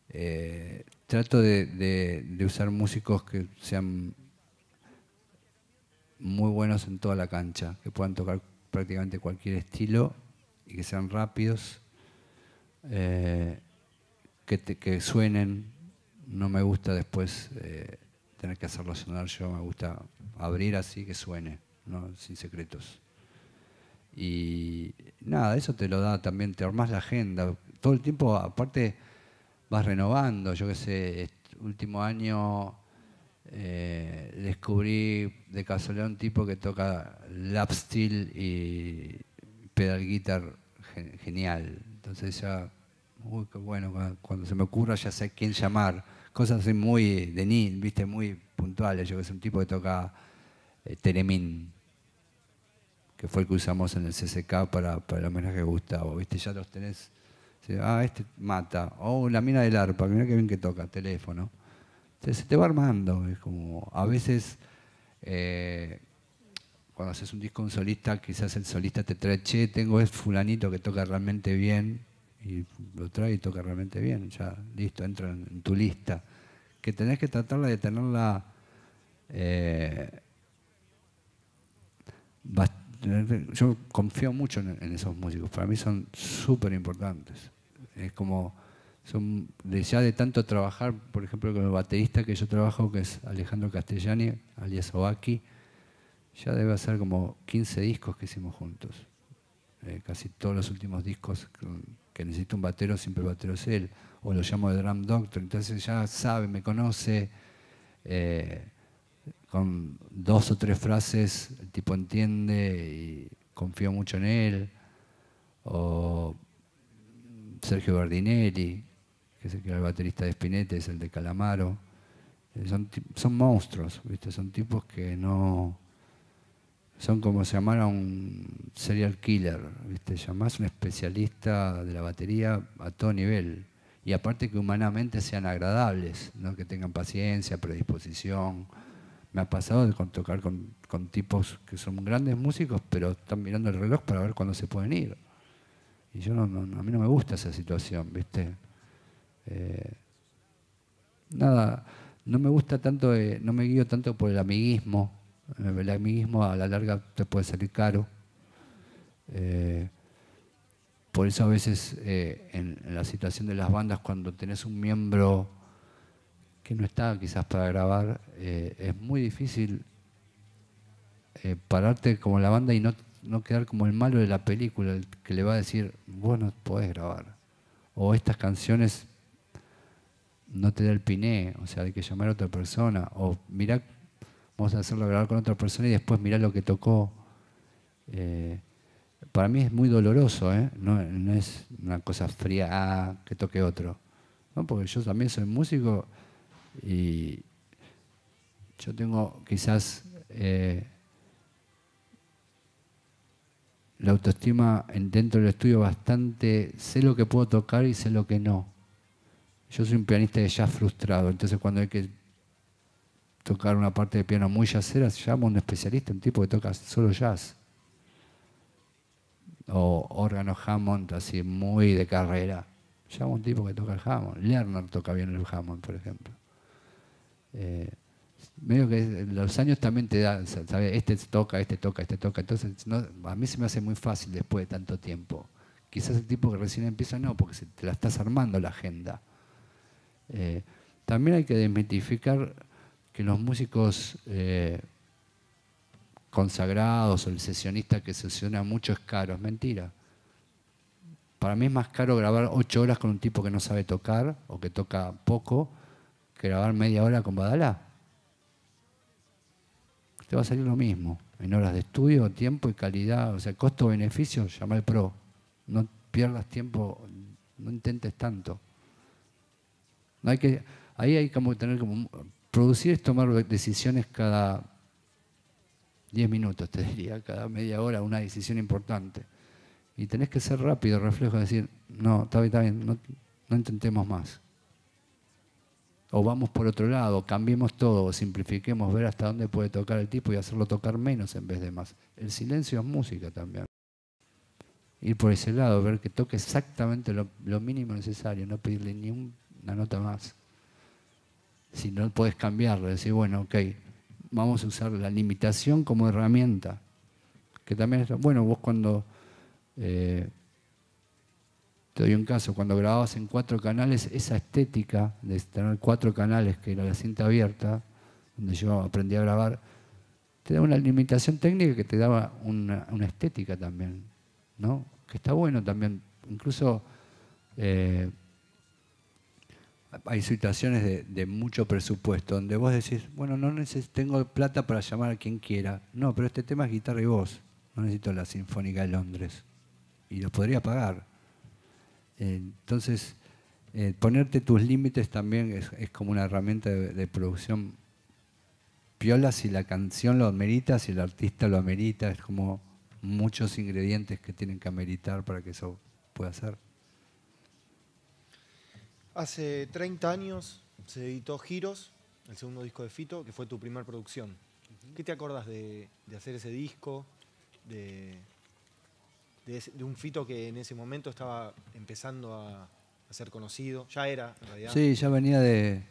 eh, trato de, de, de usar músicos que sean muy buenos en toda la cancha, que puedan tocar prácticamente cualquier estilo, y que sean rápidos, eh, que, te, que suenen. No me gusta después eh, tener que hacerlo sonar yo, me gusta abrir así, que suene, ¿no? Sin secretos. Y nada, eso te lo da también, te armás la agenda. Todo el tiempo, aparte, vas renovando. Yo qué sé, este último año eh, descubrí de casualidad un tipo que toca lap steel y pedal guitar genial. Entonces ya, uy, qué bueno, cuando, cuando se me ocurra ya sé quién llamar. Cosas así muy de ni, viste, muy puntuales. Yo que sé, un tipo que toca eh, Teremín, que fue el que usamos en el C C K para, para el homenaje a Gustavo, viste, ya los tenés. Ah, este mata. O oh, la mina del arpa, mirá qué bien que toca, teléfono. Entonces se te va armando. Es como, a veces... Eh, cuando haces un disco un solista, quizás el solista te trae, che, tengo es fulanito que toca realmente bien, y lo trae y toca realmente bien, ya, listo, entra en tu lista. Que tenés que tratarla de tenerla eh, yo confío mucho en, en esos músicos, para mí son súper importantes. Es como son de ya de tanto trabajar, por ejemplo, con el baterista que yo trabajo, que es Alejandro Castellani, alias Obaki, ya debe hacer como quince discos que hicimos juntos. Eh, casi todos los últimos discos que necesito un batero, siempre el batero es él, o lo llamo de Drum Doctor, entonces ya sabe, me conoce, eh, con dos o tres frases el tipo entiende y confío mucho en él. O Sergio Bardinelli, que es el, que era el baterista de Spinetta, es el de Calamaro. Eh, son, son monstruos, ¿viste? Son tipos que no... Son como se llamara un serial killer, ¿viste? Llamás un especialista de la batería a todo nivel. Y aparte que humanamente sean agradables, ¿no? Que tengan paciencia, predisposición. Me ha pasado de tocar con, con tipos que son grandes músicos, pero están mirando el reloj para ver cuándo se pueden ir. Y yo no, no, a mí no me gusta esa situación, ¿viste? Eh, nada, no me gusta tanto, eh, no me guío tanto por el amiguismo. El amiguismo a la larga te puede salir caro. Eh, por eso a veces eh, en, en la situación de las bandas, cuando tenés un miembro que no está quizás para grabar, eh, es muy difícil eh, pararte como la banda y no, no quedar como el malo de la película, el que le va a decir, vos no podés grabar. O estas canciones no te da el piné, o sea, hay que llamar a otra persona. O mirá, vamos a hacerlo grabar con otra persona y después mirá lo que tocó. Eh, para mí es muy doloroso, ¿eh? No, no es una cosa fría, ah, que toque otro. No, porque yo también soy músico y yo tengo quizás eh, la autoestima dentro del estudio bastante... Sé lo que puedo tocar y sé lo que no. Yo soy un pianista de jazz frustrado, entonces cuando hay que tocar una parte de piano muy jazzera, se llama un especialista, un tipo que toca solo jazz. O órgano Hammond, así muy de carrera. Llama un tipo que toca el Hammond. Lerner toca bien el Hammond, por ejemplo. Eh, medio que los años también te dan, ¿sabes? Este toca, este toca, este toca. Entonces, no, a mí se me hace muy fácil después de tanto tiempo. Quizás el tipo que recién empieza, no, porque se, te la estás armando la agenda. Eh, también hay que desmitificar que los músicos eh, consagrados o el sesionista que sesiona mucho es caro. Es mentira. Para mí es más caro grabar ocho horas con un tipo que no sabe tocar o que toca poco que grabar media hora con Badalá. Te va a salir lo mismo en horas de estudio, tiempo y calidad. O sea, costo-beneficio, llama al pro. No pierdas tiempo, no intentes tanto. No hay que, ahí hay que tener como... Producir es tomar decisiones cada diez minutos, te diría, cada media hora, una decisión importante. Y tenés que ser rápido, reflejo, decir, no, está bien, está bien, no, no intentemos más. O vamos por otro lado, cambiemos todo, o simplifiquemos, ver hasta dónde puede tocar el tipo y hacerlo tocar menos en vez de más. El silencio es música también. Ir por ese lado, ver que toque exactamente lo, lo mínimo necesario, no pedirle ni una nota más. Si no podés cambiarlo, decir, bueno, ok, vamos a usar la limitación como herramienta. Que también es, bueno, vos cuando, eh, te doy un caso, cuando grababas en cuatro canales, esa estética de tener cuatro canales, que era la cinta abierta, donde yo aprendí a grabar, te da una limitación técnica que te daba una, una estética también, ¿no? Que está bueno también, incluso... Eh, hay situaciones de, de mucho presupuesto donde vos decís, bueno, no necesito, tengo plata para llamar a quien quiera. No, pero este tema es guitarra y voz. No necesito la Sinfónica de Londres. Y lo podría pagar. Eh, entonces, eh, ponerte tus límites también es, es como una herramienta de, de producción piola si la canción lo amerita, si el artista lo amerita. Es como muchos ingredientes que tienen que ameritar para que eso pueda ser. Hace treinta años se editó Giros, el segundo disco de Fito, que fue tu primer producción. Uh-huh. ¿Qué te acordás de, de hacer ese disco, de, de, de un Fito que en ese momento estaba empezando a, a ser conocido? Ya era, en realidad. Sí, ya venía de,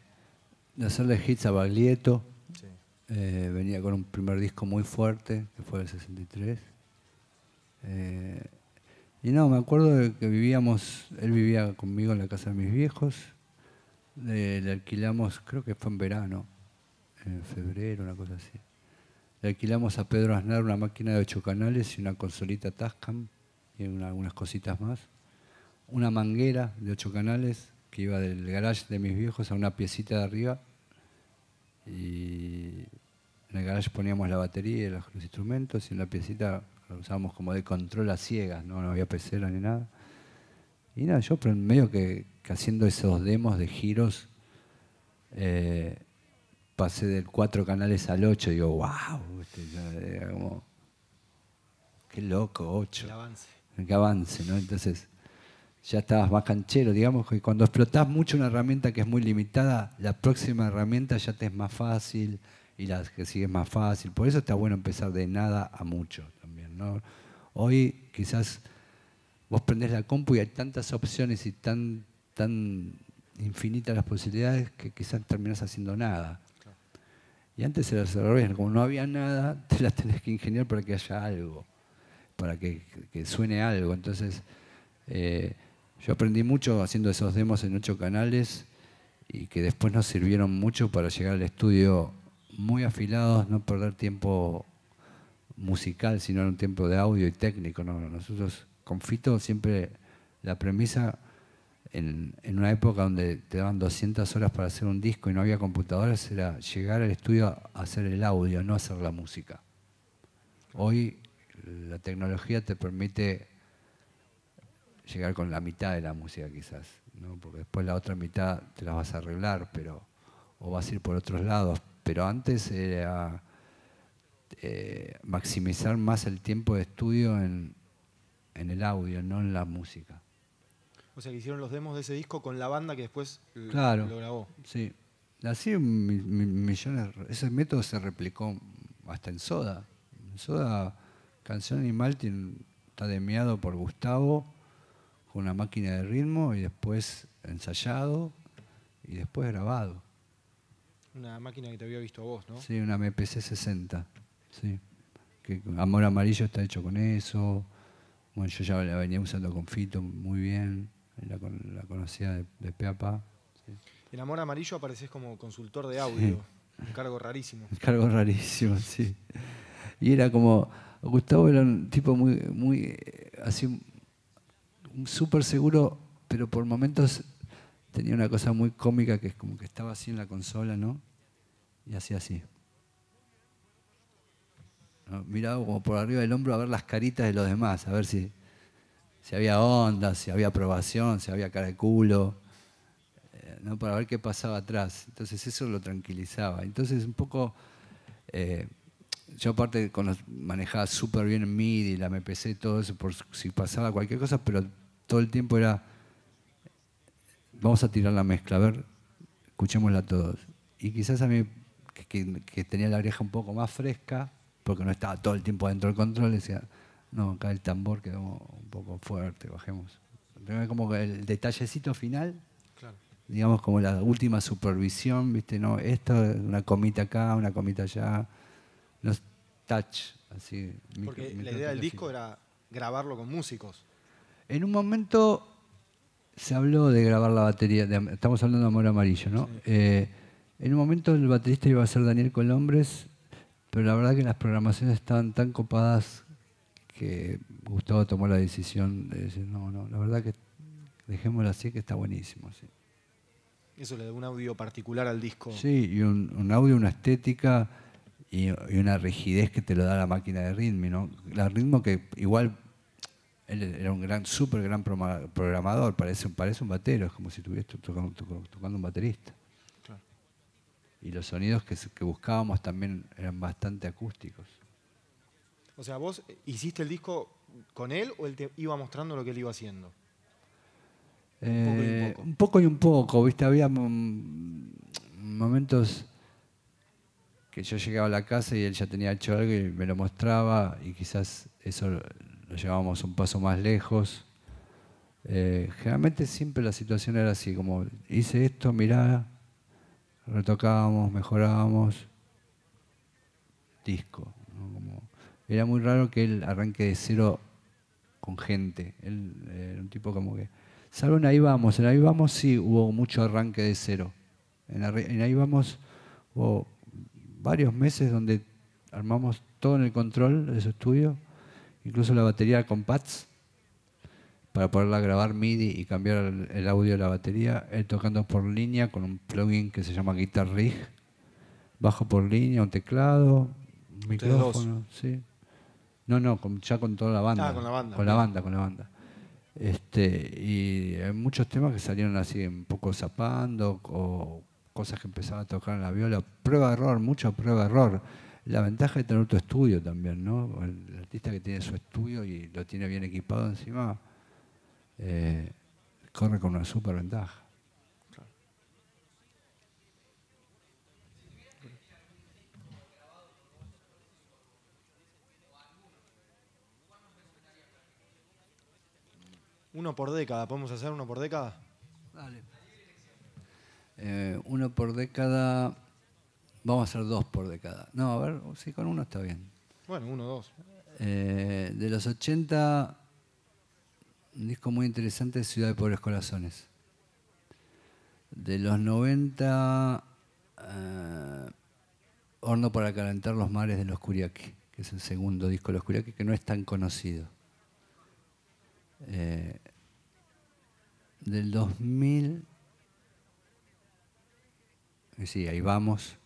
de hacerle hits a Baglietto. Sí. Eh, venía con un primer disco muy fuerte, que fue el sesenta y tres. Eh, Y no, me acuerdo de que vivíamos, él vivía conmigo en la casa de mis viejos, le, le alquilamos, creo que fue en verano, en febrero, una cosa así. Le alquilamos a Pedro Aznar una máquina de ocho canales y una consolita Tascam y una, algunas cositas más. Una manguera de ocho canales que iba del garage de mis viejos a una piecita de arriba. Y en el garage poníamos la batería y los instrumentos y en la piecita la usábamos como de control a ciegas, no, no había pecera ni nada. Y nada, yo pero medio que, que haciendo esos demos de giros, eh, pasé del cuatro canales al ocho, digo, wow, este, ya, como, qué loco, ocho. El avance. El avance, ¿no? Entonces ya estabas más canchero, digamos, que cuando explotás mucho una herramienta que es muy limitada, la próxima herramienta ya te es más fácil y la que sigue es más fácil. Por eso está bueno empezar de nada a mucho también, ¿no? Hoy quizás vos prendés la compu y hay tantas opciones y tan, tan infinitas las posibilidades que quizás terminás haciendo nada. Y antes era al revés, como no había nada, te las tenés que ingeniar para que haya algo, para que, que suene algo. Entonces, eh, yo aprendí mucho haciendo esos demos en ocho canales y que después nos sirvieron mucho para llegar al estudio muy afilados, no perder tiempo musical, sino un tiempo de audio y técnico, ¿no? Nosotros con Fito siempre la premisa, en, en una época donde te daban doscientas horas para hacer un disco y no había computadoras, era llegar al estudio a hacer el audio, no hacer la música. Hoy la tecnología te permite llegar con la mitad de la música quizás, ¿no? Porque después la otra mitad te la vas a arreglar, pero o vas a ir por otros lados. Pero antes era eh, maximizar más el tiempo de estudio en, en el audio, no en la música. O sea, que hicieron los demos de ese disco con la banda que después claro, lo grabó. Sí. Así mi, mi, millones, ese método se replicó hasta en Soda. En Soda, Canción Animal tiene, está demiado por Gustavo con una máquina de ritmo y después ensayado y después grabado. Una máquina que te había visto a vos, ¿no? Sí, una M P C sesenta, sí. Que Amor Amarillo está hecho con eso. Bueno, yo ya la venía usando con Fito muy bien, la, la conocía de, de pe a pa. Sí. En Amor Amarillo apareces como consultor de audio, sí. Un cargo rarísimo. Un cargo rarísimo, sí. Y era como, Gustavo era un tipo muy, muy así, súper seguro, pero por momentos tenía una cosa muy cómica que es como que estaba así en la consola, ¿no? Y hacía así. ¿No? Miraba como por arriba del hombro a ver las caritas de los demás, a ver si, si había onda, si había aprobación, si había cara de culo, eh, ¿no? Para ver qué pasaba atrás. Entonces eso lo tranquilizaba. Entonces un poco, eh, yo aparte con los, manejaba súper bien en MIDI, la M P C, todo eso, por si pasaba cualquier cosa, pero todo el tiempo era... Vamos a tirar la mezcla, a ver, escuchémosla todos. Y quizás a mí, que, que, que tenía la oreja un poco más fresca, porque no estaba todo el tiempo dentro del control, decía, no, acá el tambor quedó un poco fuerte, bajemos. Como el detallecito final, claro. Digamos como la última supervisión, ¿viste? No, esto, una comita acá, una comita allá, no touch, así. Porque micro, la idea del disco era grabarlo con músicos. En un momento... Se habló de grabar la batería, de, estamos hablando de Amor Amarillo, ¿no? Sí. Eh, en un momento el baterista iba a ser Daniel Colombres, pero la verdad que las programaciones estaban tan copadas que Gustavo tomó la decisión de decir, no, no, la verdad que dejémoslo así, que está buenísimo. Sí. Eso le da un audio particular al disco. Sí, y un, un audio, una estética y, y una rigidez que te lo da la máquina de ritmo, ¿no? La ritmo que igual... Él era un gran, súper gran programador, parece, parece un batero, es como si estuvieras tocando, tocando un baterista. Claro. Y los sonidos que, que buscábamos también eran bastante acústicos. O sea, ¿vos hiciste el disco con él o él te iba mostrando lo que él iba haciendo? Eh, un poco y un poco. Un poco y un poco, ¿viste? Había momentos que yo llegaba a la casa y él ya tenía hecho algo y me lo mostraba y quizás eso... Lo llevábamos un paso más lejos. Eh, generalmente siempre la situación era así, como hice esto, mirá, retocábamos, mejorábamos, disco, ¿no? Como, era muy raro que él arranque de cero con gente. Él era un tipo como que... Salvo en Ahí Vamos. En Ahí Vamos sí hubo mucho arranque de cero. En, en Ahí Vamos hubo varios meses donde armamos todo en el control de su estudio, incluso la batería con pads, para poderla grabar MIDI y cambiar el audio de la batería. Él tocando por línea con un plugin que se llama Guitar Rig, bajo por línea, un teclado, un micrófono. ¿Sí? No, no, con, ya con toda la banda. Ah, con la banda. Con la banda, con la banda. Este, y hay muchos temas que salieron así, un poco zapando, o cosas que empezaba a tocar en la viola. Prueba-error, mucha prueba-error. La ventaja de tener tu estudio también, ¿no? El artista que tiene su estudio y lo tiene bien equipado encima, eh, corre con una super ventaja. Uno por década, ¿podemos hacer uno por década? Dale. Eh, uno por década... Vamos a hacer dos por década. No, a ver, sí, con uno está bien. Bueno, uno, dos. Eh, de los ochenta, un disco muy interesante es Ciudad de Pobres Corazones. De los noventa, eh, Horno para calentar los mares de los Curiáque, que es el segundo disco de los Curiáque, que no es tan conocido. Eh, del dos mil, y sí, Ahí Vamos.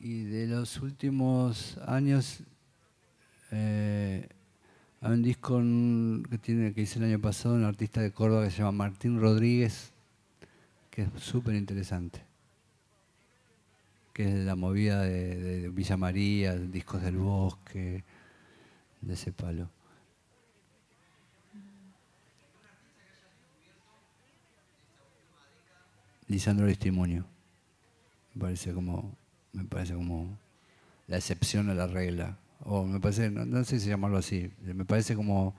Y de los últimos años, eh, hay un disco que, tiene, que hice el año pasado, un artista de Córdoba que se llama Martín Rodríguez, que es súper interesante, que es la movida de, de Villa María, discos del bosque, de ese palo. Lisandro Aristimuño, me parece como, me parece como la excepción a la regla, o me parece, no, no sé si llamarlo así, me parece como,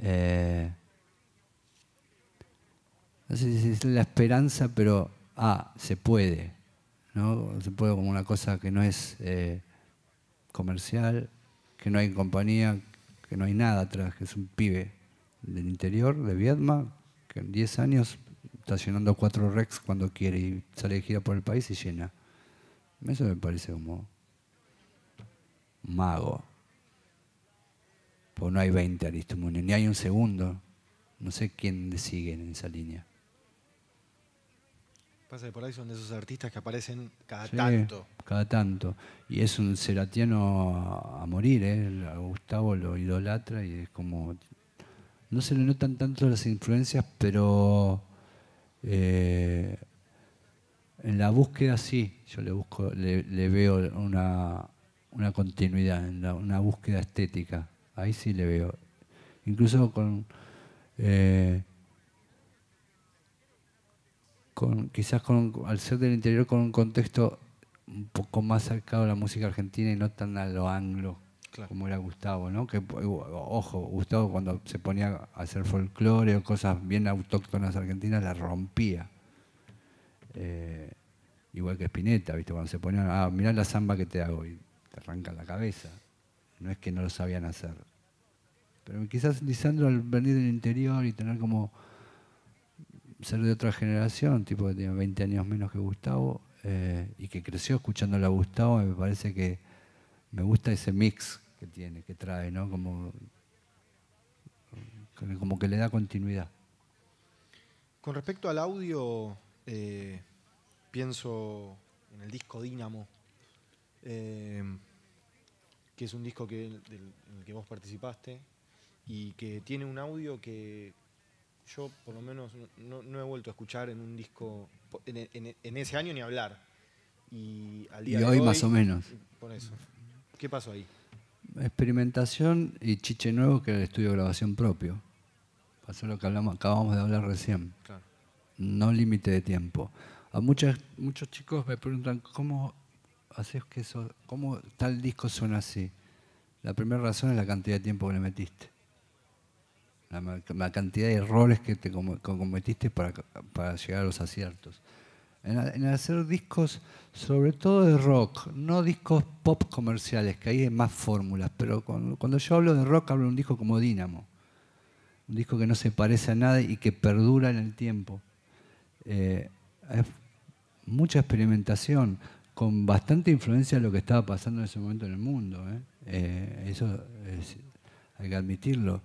eh, no sé si es la esperanza, pero, ah, se puede, ¿no? Se puede como una cosa que no es eh, comercial, que no hay compañía, que no hay nada atrás, que es un pibe del interior, de Viedma, que en diez años... está llenando cuatro recs cuando quiere y sale de gira por el país y llena. Eso me parece como mago. Pues no hay veinte Aristimuño, ni hay un segundo. No sé quién le sigue en esa línea. Pasa que por ahí son de esos artistas que aparecen cada sí, tanto. Cada tanto. Y es un ceratiano a morir, ¿eh? A Gustavo lo idolatra y es como... No se le notan tanto las influencias, pero... Eh, en la búsqueda sí, yo le busco, le, le veo una, una continuidad, en la, una búsqueda estética, ahí sí le veo. Incluso con, eh, con quizás con, al ser del interior con un contexto un poco más cercano a la música argentina y no tan a lo anglo, claro, como era Gustavo, ¿no? Que, ojo, Gustavo cuando se ponía a hacer folclore o cosas bien autóctonas argentinas, la rompía. Eh, igual que Spinetta, ¿viste? Cuando se ponían, ah, mirá la samba que te hago y te arranca la cabeza. No es que no lo sabían hacer. Pero quizás Lisandro al venir del interior y tener como ser de otra generación, tipo que tiene veinte años menos que Gustavo, eh, y que creció escuchándolo a Gustavo, me parece que me gusta ese mix que tiene, que trae, ¿no? Como, como que le da continuidad. Con respecto al audio, eh, pienso en el disco Dínamo, eh, que es un disco que, del, en el que vos participaste y que tiene un audio que yo por lo menos no, no he vuelto a escuchar en un disco, en, en, en ese año ni hablar. Y, al día y de hoy, hoy más o menos. Por eso. ¿Qué pasó ahí? Experimentación y chiche nuevo, que era el estudio de grabación propio. Pasó lo que hablamos, acabamos de hablar recién. Claro. No límite de tiempo. A muchas, muchos chicos me preguntan, ¿cómo haces que eso, cómo tal disco suena así? La primera razón es la cantidad de tiempo que le metiste. La, la cantidad de errores que te cometiste para, para llegar a los aciertos. en, en hacer discos sobre todo de rock, no discos pop comerciales, que ahí hay más fórmulas, pero con, cuando yo hablo de rock hablo de un disco como Dínamo, un disco que no se parece a nada y que perdura en el tiempo. Eh, hay mucha experimentación, con bastante influencia de lo que estaba pasando en ese momento en el mundo, ¿eh? Eh, eso es, hay que admitirlo,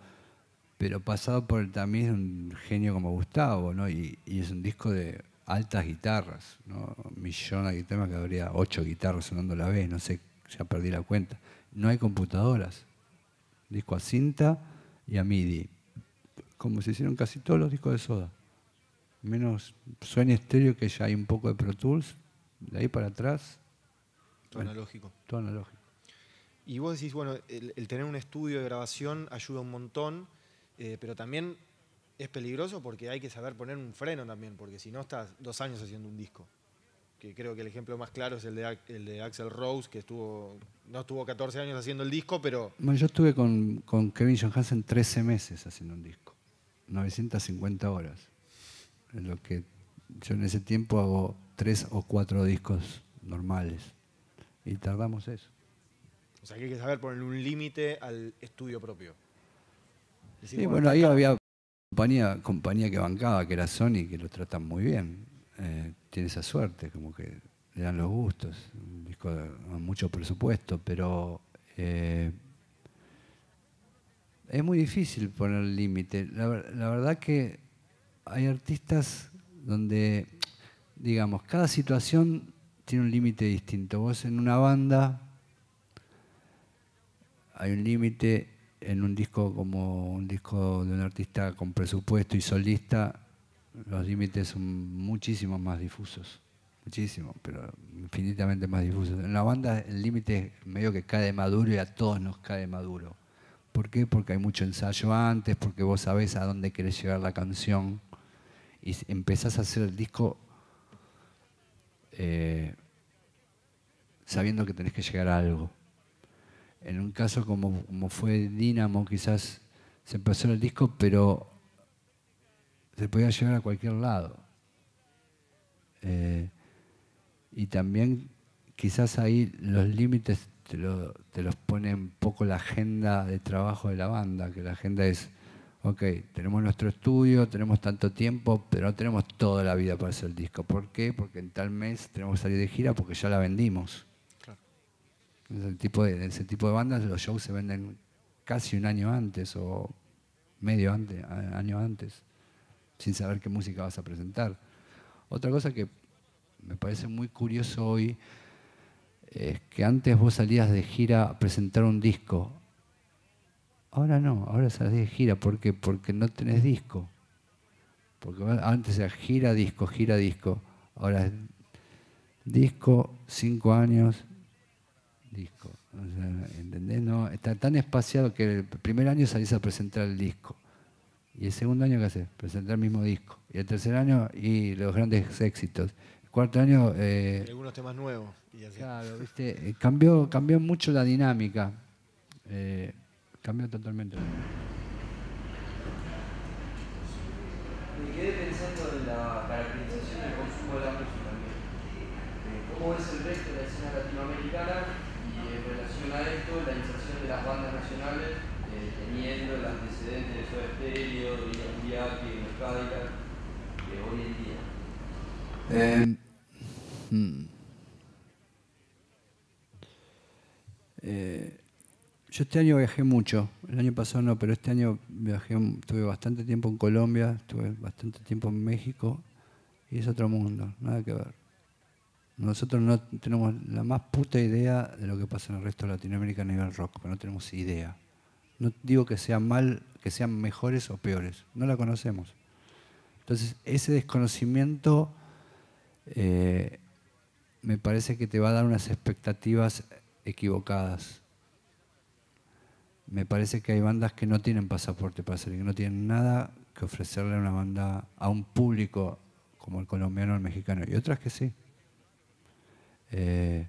pero pasado por el tamiz de un genio como Gustavo, ¿no? y, y es un disco de altas guitarras, ¿no? Millones de guitarras, que habría ocho guitarras sonando a la vez, no sé, ya perdí la cuenta. No hay computadoras, disco a cinta y a MIDI, como se hicieron casi todos los discos de Soda, menos Soda Stereo, que ya hay un poco de Pro Tools. De ahí para atrás. Todo analógico. Todo analógico. Y vos decís, bueno, el, el tener un estudio de grabación ayuda un montón, eh, pero también es peligroso porque hay que saber poner un freno también, porque si no estás dos años haciendo un disco. Que creo que el ejemplo más claro es el de, el de Axl Rose, que estuvo no estuvo catorce años haciendo el disco, pero... Bueno, yo estuve con, con Kevin Johansen trece meses haciendo un disco. novecientas cincuenta horas. En lo que yo en ese tiempo hago... tres o cuatro discos normales. Y tardamos eso. O sea, que hay que saber ponerle un límite al estudio propio. Decir, sí, bueno, ahí había compañía, compañía que bancaba, que era Sony, que lo tratan muy bien. Eh, tiene esa suerte, como que le dan los gustos. Un disco con mucho presupuesto, pero... Eh, es muy difícil poner límite. La, la verdad que hay artistas donde... Digamos, cada situación tiene un límite distinto. Vos en una banda hay un límite, en un disco como un disco de un artista con presupuesto y solista, los límites son muchísimo más difusos. Muchísimo, pero infinitamente más difusos. En la banda el límite medio que cae de maduro y a todos nos cae de maduro. ¿Por qué? Porque hay mucho ensayo antes, porque vos sabés a dónde querés llevar la canción y empezás a hacer el disco... Eh, sabiendo que tenés que llegar a algo. En un caso como, como fue Dínamo, quizás se empezó en el disco, pero se podía llegar a cualquier lado. Eh, y también quizás ahí los límites te, lo, te los pone un poco la agenda de trabajo de la banda, que la agenda es, ok, tenemos nuestro estudio, tenemos tanto tiempo, pero no tenemos toda la vida para hacer el disco. ¿Por qué? Porque en tal mes tenemos que salir de gira porque ya la vendimos. Claro. Ese tipo de, ese tipo de bandas los shows se venden casi un año antes o medio antes, año antes, sin saber qué música vas a presentar. Otra cosa que me parece muy curioso hoy es que antes vos salías de gira a presentar un disco. Ahora no, ahora salís de gira. ¿Por qué? Porque no tenés disco. Porque antes era gira, disco, gira, disco. Ahora es disco, cinco años, disco. O sea, ¿entendés? No, está tan espaciado que el primer año salís a presentar el disco. Y el segundo año, ¿qué haces? Presentar el mismo disco. Y el tercer año, y los grandes éxitos. El cuarto año... Eh, algunos temas nuevos. Y así. Claro, ¿viste? Cambió, cambió mucho la dinámica. Eh, Cambió totalmente. Me quedé pensando en la caracterización del consumo de la música también. ¿Cómo es el resto de la escena latinoamericana y en relación a esto la inserción de las bandas nacionales eh, teniendo el antecedente de Soda Stereo, de Curiáque, de los Cadillac, que hoy en día? Eh, hmm. eh. Yo este año viajé mucho, el año pasado no, pero este año viajé, estuve bastante tiempo en Colombia, estuve bastante tiempo en México, y es otro mundo, nada que ver. Nosotros no tenemos la más puta idea de lo que pasa en el resto de Latinoamérica a nivel rock, pero no tenemos idea. No digo que sean mal, que sean mejores o peores, no la conocemos. Entonces, ese desconocimiento eh, me parece que te va a dar unas expectativas equivocadas. Me parece que hay bandas que no tienen pasaporte para salir, que no tienen nada que ofrecerle a una banda, a un público como el colombiano o el mexicano, y otras que sí. Eh,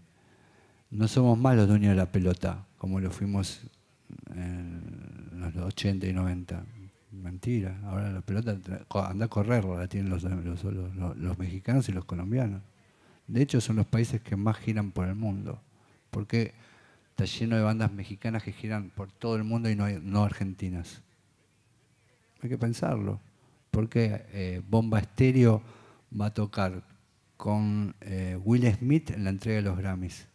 no somos más los dueños de la pelota, como lo fuimos en los ochenta y noventa. mentira. Ahora la pelota anda a correrla, la tienen los, los, los, los mexicanos y los colombianos. De hecho, son los países que más giran por el mundo, porque está lleno de bandas mexicanas que giran por todo el mundo y no, hay, no argentinas. Hay que pensarlo, porque eh, Bomba Estéreo va a tocar con eh, Will Smith en la entrega de los Grammys.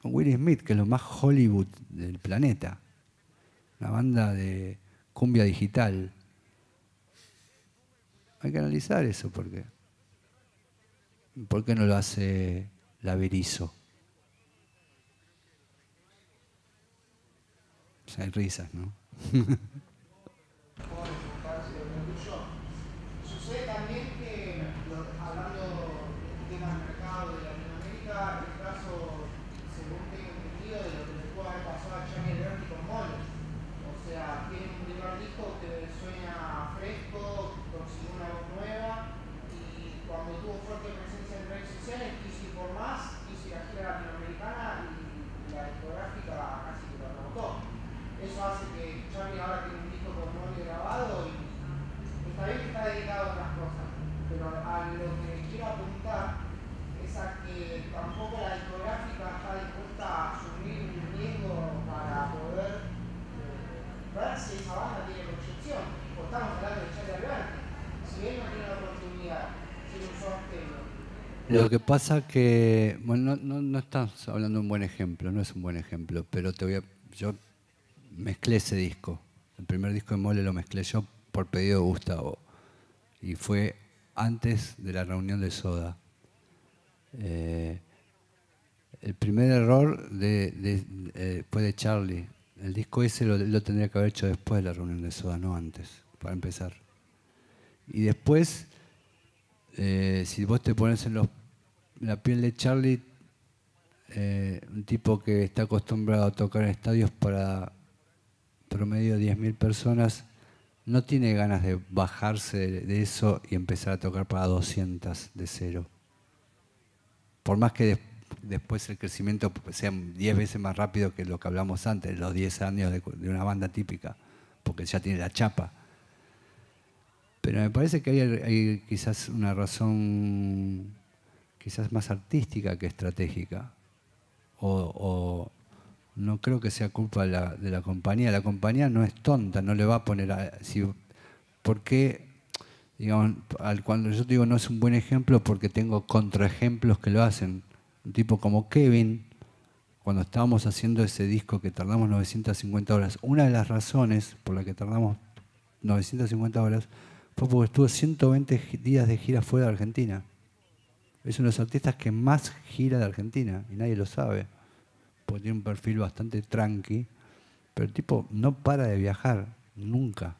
Con Will Smith, que es lo más Hollywood del planeta. Una banda de cumbia digital. Hay que analizar eso, ¿por qué? ¿Por qué no lo hace Laverizo? O sea, hay risas, ¿no? Sucede también que, hablando de temas de mercado de Latinoamérica, el caso, según tengo entendido, de lo que le pudo haber pasado a Charlie Alberti con Mole. O sea, tiene un primer disco que suena fresco, consiguió una voz nueva, y cuando tuvo fuerte presencia en redes sociales, quiso ir por más, quiso ir a la gira latinoamericana y la discográfica casi que lo rebotó. Eso hace que Charlie ahora tiene un disco con Mole grabado y está bien que está dedicado a otras cosas, pero a lo que quiero apuntar es a que tampoco la discográfica está dispuesta a asumir un riesgo para poder eh, ver si esa banda tiene proyección. Porque estamos hablando de Charlie Alberti, si bien no tiene la oportunidad, tiene un Soda Stereo. Lo que pasa que, bueno, no, no, no estás hablando de un buen ejemplo, no es un buen ejemplo, pero te voy a, yo mezclé ese disco, el primer disco de Mole lo mezclé yo, por pedido de Gustavo, y fue antes de la reunión de Soda. Eh, el primer error de, de, de, fue de Charlie. El disco ese lo, lo tendría que haber hecho después de la reunión de Soda, no antes, para empezar. Y después, eh, si vos te pones en los, la piel de Charlie, eh, un tipo que está acostumbrado a tocar en estadios para promedio diez mil personas, no tiene ganas de bajarse de eso y empezar a tocar para doscientas de cero. Por más que de, después el crecimiento sea diez veces más rápido que lo que hablamos antes, los diez años de, de una banda típica, porque ya tiene la chapa. Pero me parece que hay, hay quizás una razón quizás más artística que estratégica. O... o no creo que sea culpa de la, de la compañía. La compañía no es tonta, no le va a poner... A, si, porque, digamos, al, cuando yo te digo no es un buen ejemplo, porque tengo contraejemplos que lo hacen. Un tipo como Kevin, cuando estábamos haciendo ese disco que tardamos novecientas cincuenta horas, una de las razones por la que tardamos novecientas cincuenta horas fue porque estuvo ciento veinte días de gira fuera de Argentina. Es uno de los artistas que más gira de Argentina, y nadie lo sabe, porque tiene un perfil bastante tranqui, pero el tipo no para de viajar, nunca,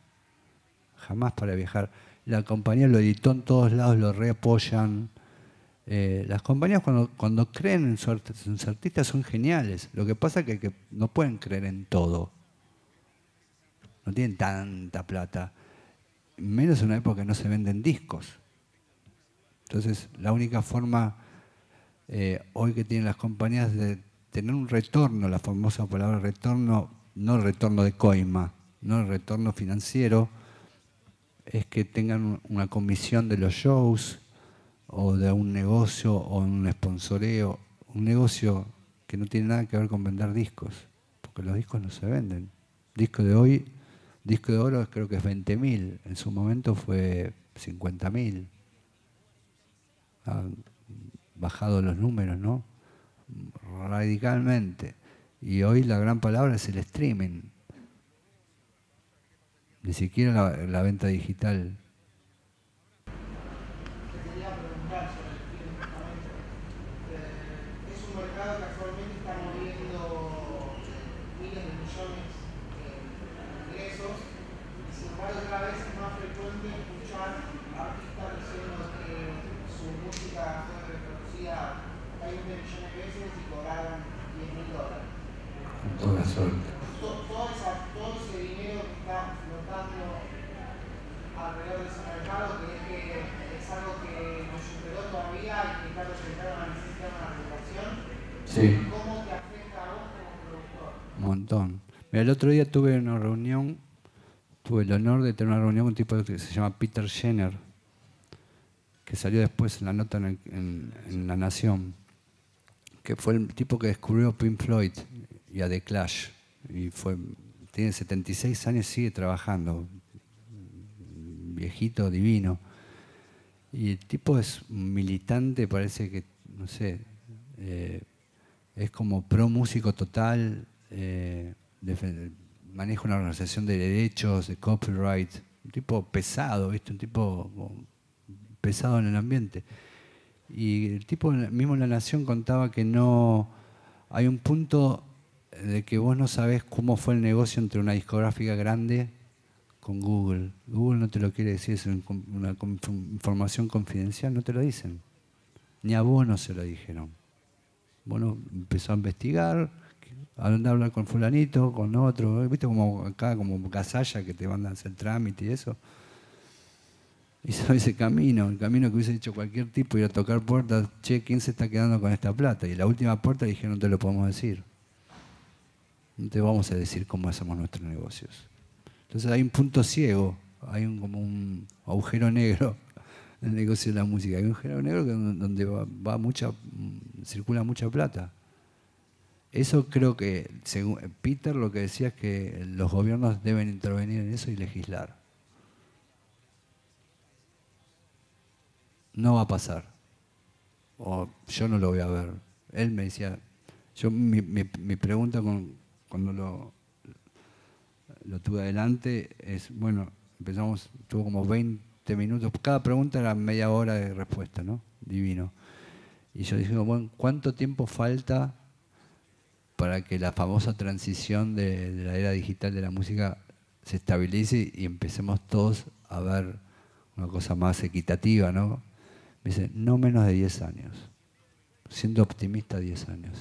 jamás para de viajar. La compañía lo editó en todos lados, lo reapoyan. Eh, las compañías cuando, cuando creen en sus art artistas son geniales, lo que pasa es que, que no pueden creer en todo, no tienen tanta plata, menos en una época que no se venden discos. Entonces la única forma eh, hoy que tienen las compañías de tener un retorno, la famosa palabra retorno, no el retorno de coima, no el retorno financiero, es que tengan una comisión de los shows o de un negocio o un sponsoreo, un negocio que no tiene nada que ver con vender discos, porque los discos no se venden. Disco de hoy, disco de oro creo que es veinte mil, en su momento fue cincuenta mil. Han bajado los números, ¿no? Radicalmente. Y hoy la gran palabra es el streaming. Ni siquiera la, la venta digital. Te quería preguntar sobre el streaming justamente. Eh, es un mercado que actualmente está moviendo miles de millones de ingresos. Sin embargo, cada vez es más frecuente escuchar artistas diciendo que su música fue reproducida veinte millones de veces y cobraron diez mil dólares. Con toda suerte. Todo, todo, esa, todo ese dinero que está flotando alrededor de ese mercado, que es, que es algo que nos superó todavía y que claro, llegaron a necesitar una regulación. Sí. ¿Cómo te afecta a vos como productor? Un montón. Mira, el otro día tuve una reunión tuve el honor de tener una reunión con un tipo que se llama Peter Jenner, que salió después en la nota en, el, en, en La Nación, que fue el tipo que descubrió Pink Floyd y a The Clash. Y fue, tiene setenta y seis años, sigue trabajando, viejito, divino. Y el tipo es militante, parece que, no sé, eh, es como pro músico total, eh, maneja una organización de derechos, de copyright, un tipo pesado, ¿viste? Un tipo pesado en el ambiente. Y el tipo mismo en La Nación contaba que no hay un punto de que vos no sabés cómo fue el negocio entre una discográfica grande con Google. Google no te lo quiere decir, es una información confidencial, no te lo dicen. Ni a vos no se lo dijeron. Bueno, empezó a investigar, a hablar con fulanito, con otro, viste como acá, como Casalla, que te mandan a hacer trámite y eso. Hizo ese camino, el camino que hubiese hecho cualquier tipo, ir a tocar puertas, che, ¿quién se está quedando con esta plata? Y la última puerta dijeron, no te lo podemos decir. No te vamos a decir cómo hacemos nuestros negocios. Entonces hay un punto ciego, hay un, como un agujero negro en el negocio de la música. Hay un agujero negro donde va, va mucha, circula mucha plata. Eso creo que, según Peter, lo que decía es que los gobiernos deben intervenir en eso y legislar. No va a pasar. O yo no lo voy a ver. Él me decía, yo mi, mi, mi pregunta con, cuando lo... lo tuve adelante, es, bueno, empezamos, tuvo como veinte minutos, cada pregunta era media hora de respuesta, ¿no? Divino. Y yo dije, bueno, ¿cuánto tiempo falta para que la famosa transición de, de la era digital de la música se estabilice y empecemos todos a ver una cosa más equitativa, ¿no? Me dice, no menos de diez años. Siendo optimista, diez años.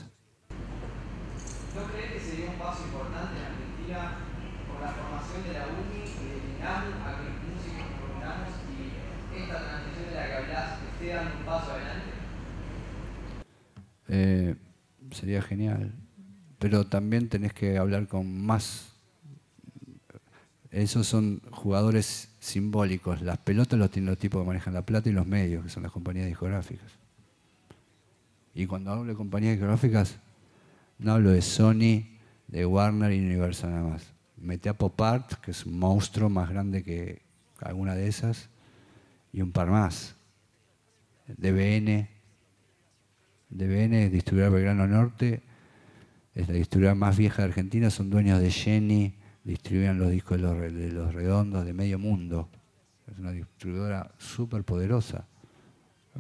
¿No crees que sería un paso importante en Argentina la formación de la U N I y del INAM a que los músicos coordinamos y esta transición de la que hablás esté dando un paso adelante? Eh, sería genial, pero también tenés que hablar con más. Esos son jugadores simbólicos. Las pelotas los tienen los tipos que manejan la plata y los medios, que son las compañías discográficas. Y cuando hablo de compañías discográficas, no hablo de Sony, de Warner y Universal nada más. Meté a Pop Art, que es un monstruo más grande que alguna de esas, y un par más. D B N. D B N es distribuidora Belgrano Norte, es la distribuidora más vieja de Argentina, son dueños de Jenny, distribuyen los discos de los, de los Redondos, de medio mundo. Es una distribuidora súper poderosa,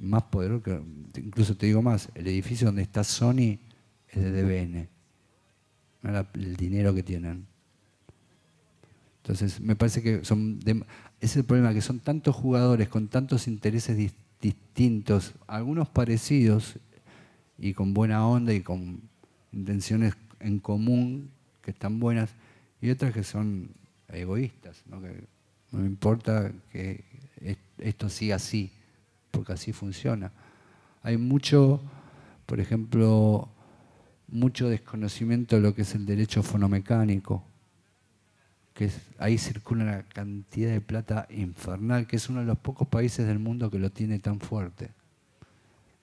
más poderosa, que, incluso te digo más, el edificio donde está Sony es de D B N. Mira el dinero que tienen. Entonces, me parece que son de, es el problema, que son tantos jugadores con tantos intereses dis, distintos, algunos parecidos y con buena onda y con intenciones en común que están buenas, y otras que son egoístas, ¿no? Que no me importa que esto siga así, porque así funciona. Hay mucho, por ejemplo, mucho desconocimiento de lo que es el derecho fonomecánico, que es, ahí circula una cantidad de plata infernal, que es uno de los pocos países del mundo que lo tiene tan fuerte.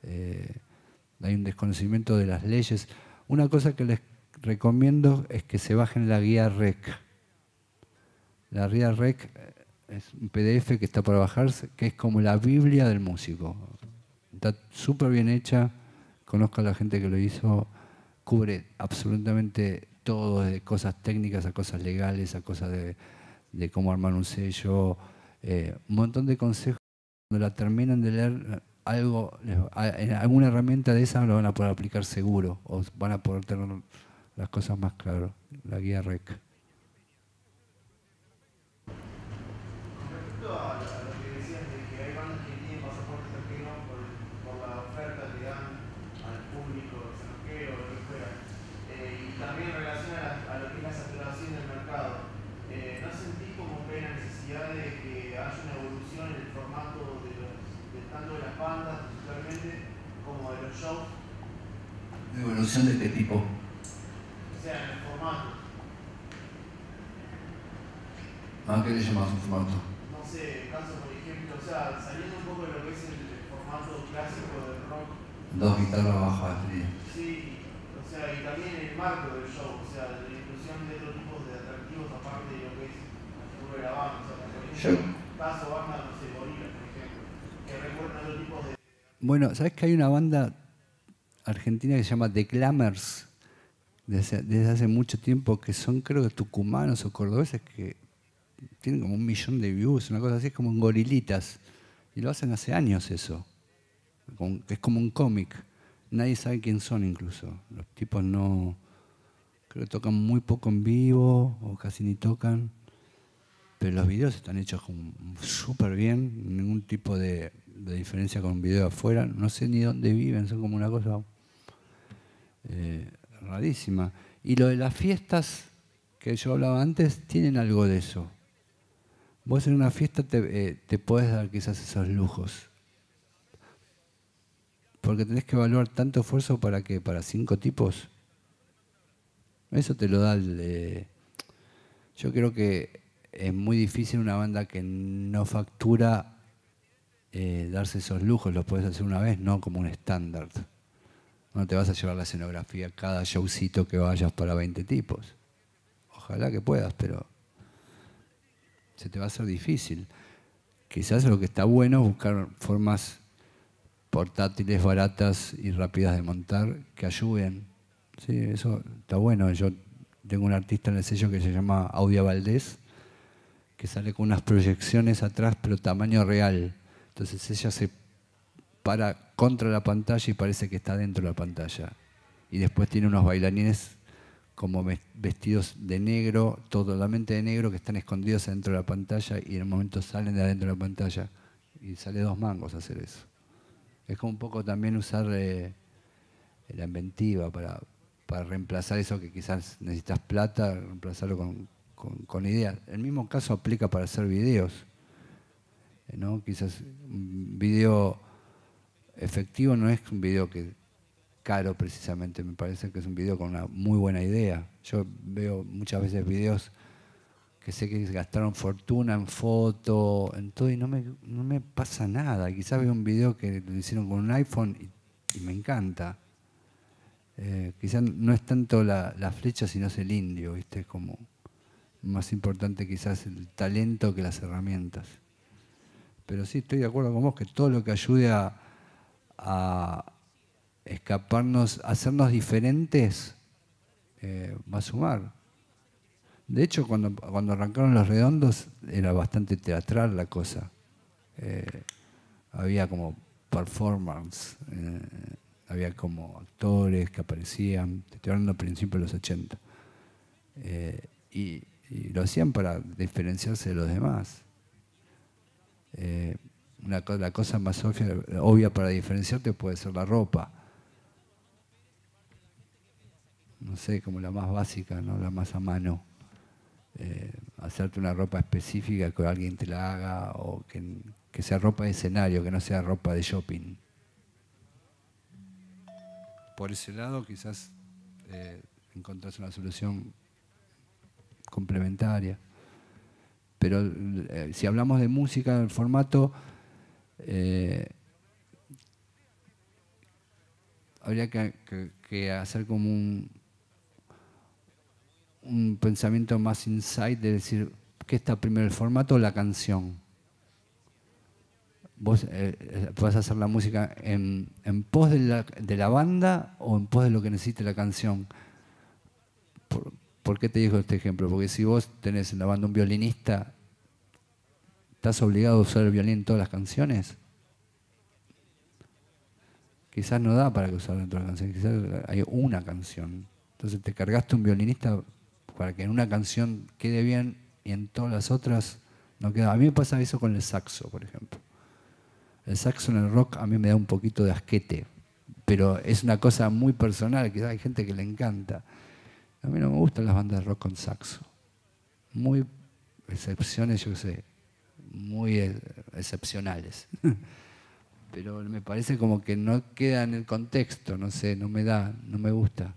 Eh, hay un desconocimiento de las leyes. Una cosa que les recomiendo es que se bajen la guía R E C. La guía R E C es un P D F que está para bajarse, que es como la Biblia del músico. Está súper bien hecha, conozco a la gente que lo hizo, cubre absolutamente todo, de cosas técnicas a cosas legales, a cosas de, de cómo armar un sello, eh, un montón de consejos. Cuando la terminan de leer, algo, alguna herramienta de esa lo van a poder aplicar seguro, o van a poder tener las cosas más claras, la guía R E C. Con respecto a lo que decías de que hay bandas que tienen pasaportes argentinos por, por la oferta que dan al público extranjero, lo que fuera, eh, y también en relación a, a lo que es la saturación del mercado, eh, ¿no sentís como que hay una necesidad de que haya una evolución en el formato de los, de tanto de las bandas principalmente como de los shows? ¿De evolución de qué tipo? O sea, en el formato. ¿Ah? ¿Qué le llamás un formato? No sé, caso por ejemplo, o sea, saliendo un poco de lo que es el formato clásico del rock. Dos guitarras bajas, batería. Sí, o sea, y también el marco del show, o sea, la inclusión de otros tipos de atractivos aparte de lo que es la figura de la banda. O sea, por ejemplo, caso banda, no sé, Gorila, por ejemplo, que recuerdan otros tipos de... Bueno, ¿sabés que hay una banda argentina que se llama The Clammers desde, desde hace mucho tiempo, que son creo que tucumanos o cordobeses, que tienen como un millón de views, una cosa así, es como en Gorilitas, y lo hacen hace años eso, es como un cómic, nadie sabe quién son incluso, los tipos no, creo que tocan muy poco en vivo o casi ni tocan, pero los videos están hechos súper bien, ningún tipo de... de diferencia con video afuera, no sé ni dónde viven, son como una cosa eh, rarísima. Y lo de las fiestas que yo hablaba antes, tienen algo de eso. Vos en una fiesta te, eh, te podés dar quizás esos lujos. Porque tenés que evaluar tanto esfuerzo para que para cinco tipos. Eso te lo da el... Eh, yo creo que es muy difícil una banda que no factura... Eh, darse esos lujos, los podés hacer una vez, no como un estándar. No te vas a llevar la escenografía cada showcito que vayas para veinte tipos. Ojalá que puedas, pero se te va a hacer difícil. Quizás lo que está bueno es buscar formas portátiles, baratas y rápidas de montar que ayuden. Sí, eso está bueno. Yo tengo un artista en el sello que se llama Audia Valdés, que sale con unas proyecciones atrás, pero tamaño real. Entonces ella se para contra la pantalla y parece que está dentro de la pantalla. Y después tiene unos bailarines como vestidos de negro, totalmente de negro, que están escondidos dentro de la pantalla y en un momento salen de adentro de la pantalla. Y sale dos mangos hacer eso. Es como un poco también usar eh, la inventiva para, para reemplazar eso que quizás necesitas plata, reemplazarlo con, con, con ideas. El mismo caso aplica para hacer videos, ¿no? Quizás un video efectivo no es un video que caro precisamente, me parece que es un video con una muy buena idea. Yo veo muchas veces videos que sé que gastaron fortuna en foto, en todo, y no me, no me pasa nada. Quizás veo un video que lo hicieron con un iPhone y, y me encanta. Eh, quizás no es tanto la, la flecha, sino es el indio, ¿viste? Es como más importante quizás el talento que las herramientas. Pero sí, estoy de acuerdo con vos que todo lo que ayude a, a escaparnos, a hacernos diferentes, eh, va a sumar. De hecho, cuando, cuando arrancaron Los Redondos, era bastante teatral la cosa. Eh, había como performance, eh, había como actores que aparecían, te estoy hablando a principios de los ochenta. Eh, y, y lo hacían para diferenciarse de los demás. Eh, una, la cosa más obvia, obvia para diferenciarte puede ser la ropa. No sé, como la más básica, ¿no? La más a mano. Eh, hacerte una ropa específica que alguien te la haga o que, que sea ropa de escenario, que no sea ropa de shopping. Por ese lado quizás eh, encontrás una solución complementaria. Pero eh, si hablamos de música, el formato, eh, habría que, que, que hacer como un, un pensamiento más insight de decir, ¿qué está primero, el formato o la canción? ¿Vos eh, vas a hacer la música en, en pos de la, de la banda o en pos de lo que necesite la canción? Por, ¿Por qué te digo este ejemplo? Porque si vos tenés en la banda un violinista, ¿estás obligado a usar el violín en todas las canciones? Quizás no da para que usarlo en todas las canciones, quizás hay una canción. Entonces te cargaste un violinista para que en una canción quede bien y en todas las otras no queda. A mí me pasa eso con el saxo, por ejemplo. El saxo en el rock a mí me da un poquito de asquete, pero es una cosa muy personal, quizás hay gente que le encanta. A mí no me gustan las bandas de rock con saxo. Muy excepciones, yo sé, muy excepcionales. Pero me parece como que no queda en el contexto, no sé, no me da, no me gusta.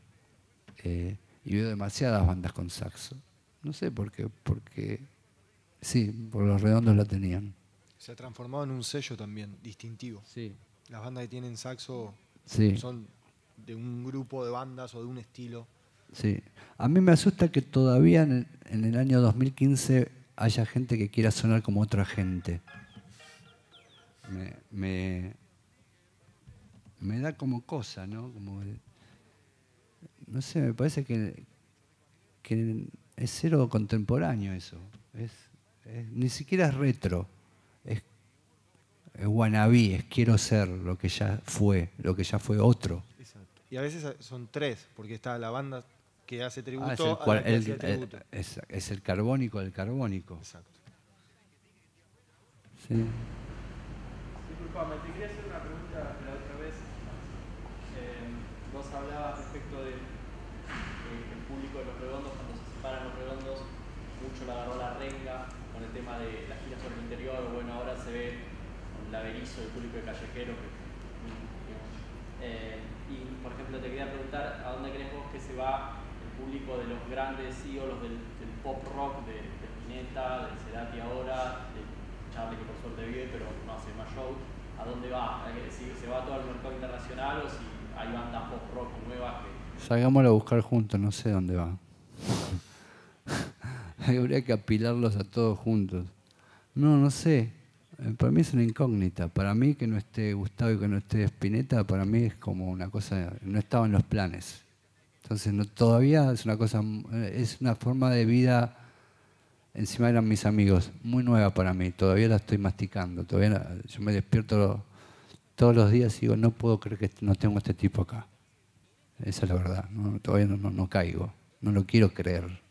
Eh, y veo demasiadas bandas con saxo. No sé por qué, porque Sí, por Los Redondos la tenían. Se ha transformado en un sello también, distintivo. Sí. Las bandas que tienen saxo sí. son de un grupo de bandas o de un estilo. Sí. A mí me asusta que todavía en el año dos mil quince haya gente que quiera sonar como otra gente. Me, me, me da como cosa, ¿no? Como el, no sé, me parece que, que es cero contemporáneo eso. Es, es, ni siquiera es retro. Es, es wannabe, es quiero ser lo que ya fue, lo que ya fue otro. Exacto. Y a veces son tres, porque está la banda que hace tributo. Ah, es, el cual, a la que el, hace tributo. El, es, es el carbónico del carbónico. Exacto. Sí. Disculpame, te quería hacer una pregunta la otra vez. Eh, vos hablabas respecto del de, de, público de Los Redondos, cuando se separan Los Redondos, mucho la agarró la renga con el tema de las giras por el interior. Bueno, ahora se ve un laberizo del público de callejero. Que, eh, y, por ejemplo, te quería preguntar, ¿a dónde crees vos que se va el público de los grandes ídolos del, del pop rock, de, de Spinetta, de Cerati ahora, de Charlie, que por suerte vive, pero no hace más show? ¿A dónde va? ¿Si se va todo al mercado internacional o si hay bandas pop rock nuevas que...? Salgámoslo a buscar juntos, no sé dónde va. Habría que apilarlos a todos juntos. No, no sé. Para mí es una incógnita. Para mí que no esté Gustavo y que no esté Spinetta, para mí es como una cosa... No estaba en los planes. Entonces no, todavía es una cosa... Es una forma de vida... Encima eran mis amigos, muy nueva para mí, todavía la estoy masticando, todavía la, yo me despierto todos los días y digo, no puedo creer que no tengo a este tipo acá. Esa es la verdad, no, todavía no, no, no caigo, no lo quiero creer.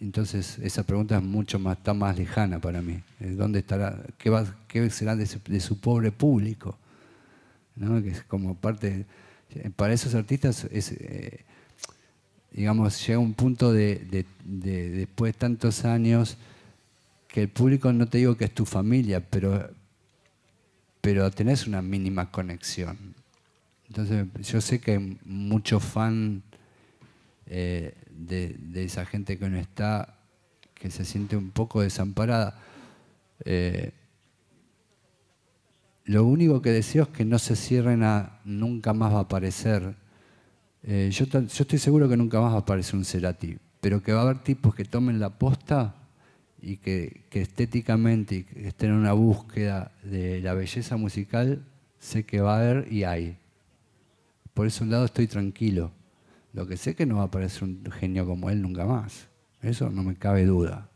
Entonces esa pregunta es mucho más, está más lejana para mí. ¿Dónde estará? ¿Qué, va, qué será de su, de su pobre público? ¿No? Que es como parte, para esos artistas es... Eh, digamos, llega un punto de, de, de después de tantos años que el público, no te digo que es tu familia, pero, pero tenés una mínima conexión. Entonces, yo sé que hay mucho fan eh, de, de esa gente que no está, que se siente un poco desamparada. Eh, lo único que deseo es que no se cierren a nunca más va a aparecer. Eh, yo, yo estoy seguro que nunca más va a aparecer un Cerati, pero que va a haber tipos que tomen la posta y que, que estéticamente y que estén en una búsqueda de la belleza musical, sé que va a haber y hay. Por ese lado estoy tranquilo. Lo que sé que no va a aparecer un genio como él nunca más. Eso no me cabe duda.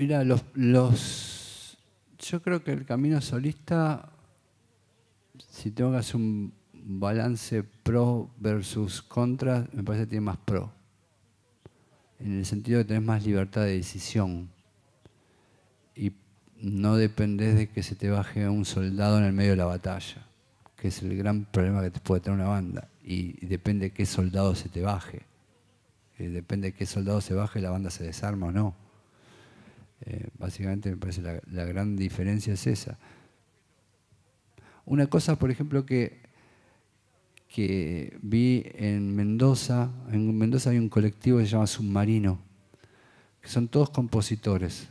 Mira, los, los, yo creo que el camino solista, si tengo que hacer un balance pro versus contra, me parece que tiene más pro. En el sentido de que tenés más libertad de decisión. Y no dependés de que se te baje un soldado en el medio de la batalla, que es el gran problema que te puede tener una banda. Y depende de qué soldado se te baje. Depende de qué soldado se baje, la banda se desarma o no. Eh, básicamente me parece la, la gran diferencia es esa. Una cosa, por ejemplo, que, que vi en Mendoza, en Mendoza hay un colectivo que se llama Submarino, que son todos compositores.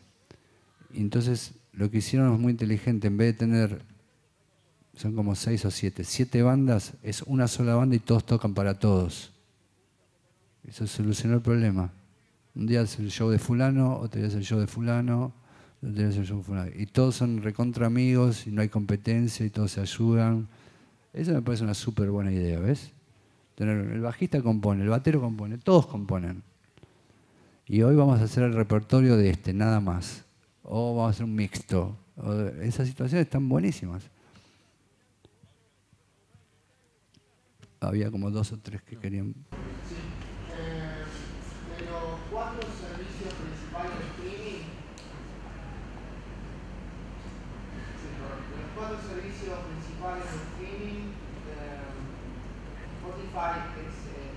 Y entonces lo que hicieron es muy inteligente, en vez de tener, son como seis o siete, siete bandas, es una sola banda y todos tocan para todos. Eso solucionó el problema. Un día es el show de fulano, otro día es el show de fulano, otro día es el show de fulano. Y todos son recontra amigos y no hay competencia y todos se ayudan. Eso me parece una súper buena idea, ¿ves? El bajista compone, el batero compone, todos componen. Y hoy vamos a hacer el repertorio de este, nada más. O vamos a hacer un mixto. Esas situaciones están buenísimas. Había como dos o tres que querían... ¿Cuatro servicios principales de streaming? Sí, cuatro servicios principales de streaming. Spotify, que es el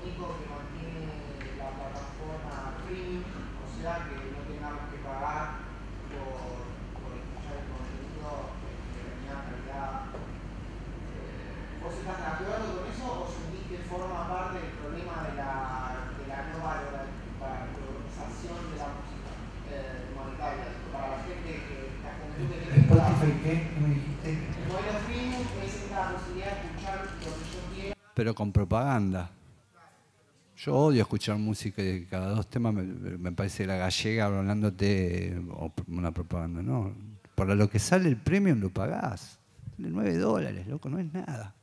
único que mantiene la plataforma premium, o sea que no tengamos que pagar por, por escuchar el contenido de la calidad. ¿Vos estás de acuerdo con eso o sentís que forma parte del problema de la, de la no valorización de la música eh, monetaria para la gente que está conmigo? ¿Spotify qué? ¿Me dijiste? El modelo premium es la posibilidad de escuchar lo que yo quiero, pero con propaganda. Yo odio escuchar música y cada dos temas me, me parece la gallega hablándote o una propaganda, ¿no? Para lo que sale el premium lo pagás. Sale nueve dólares, loco, no es nada.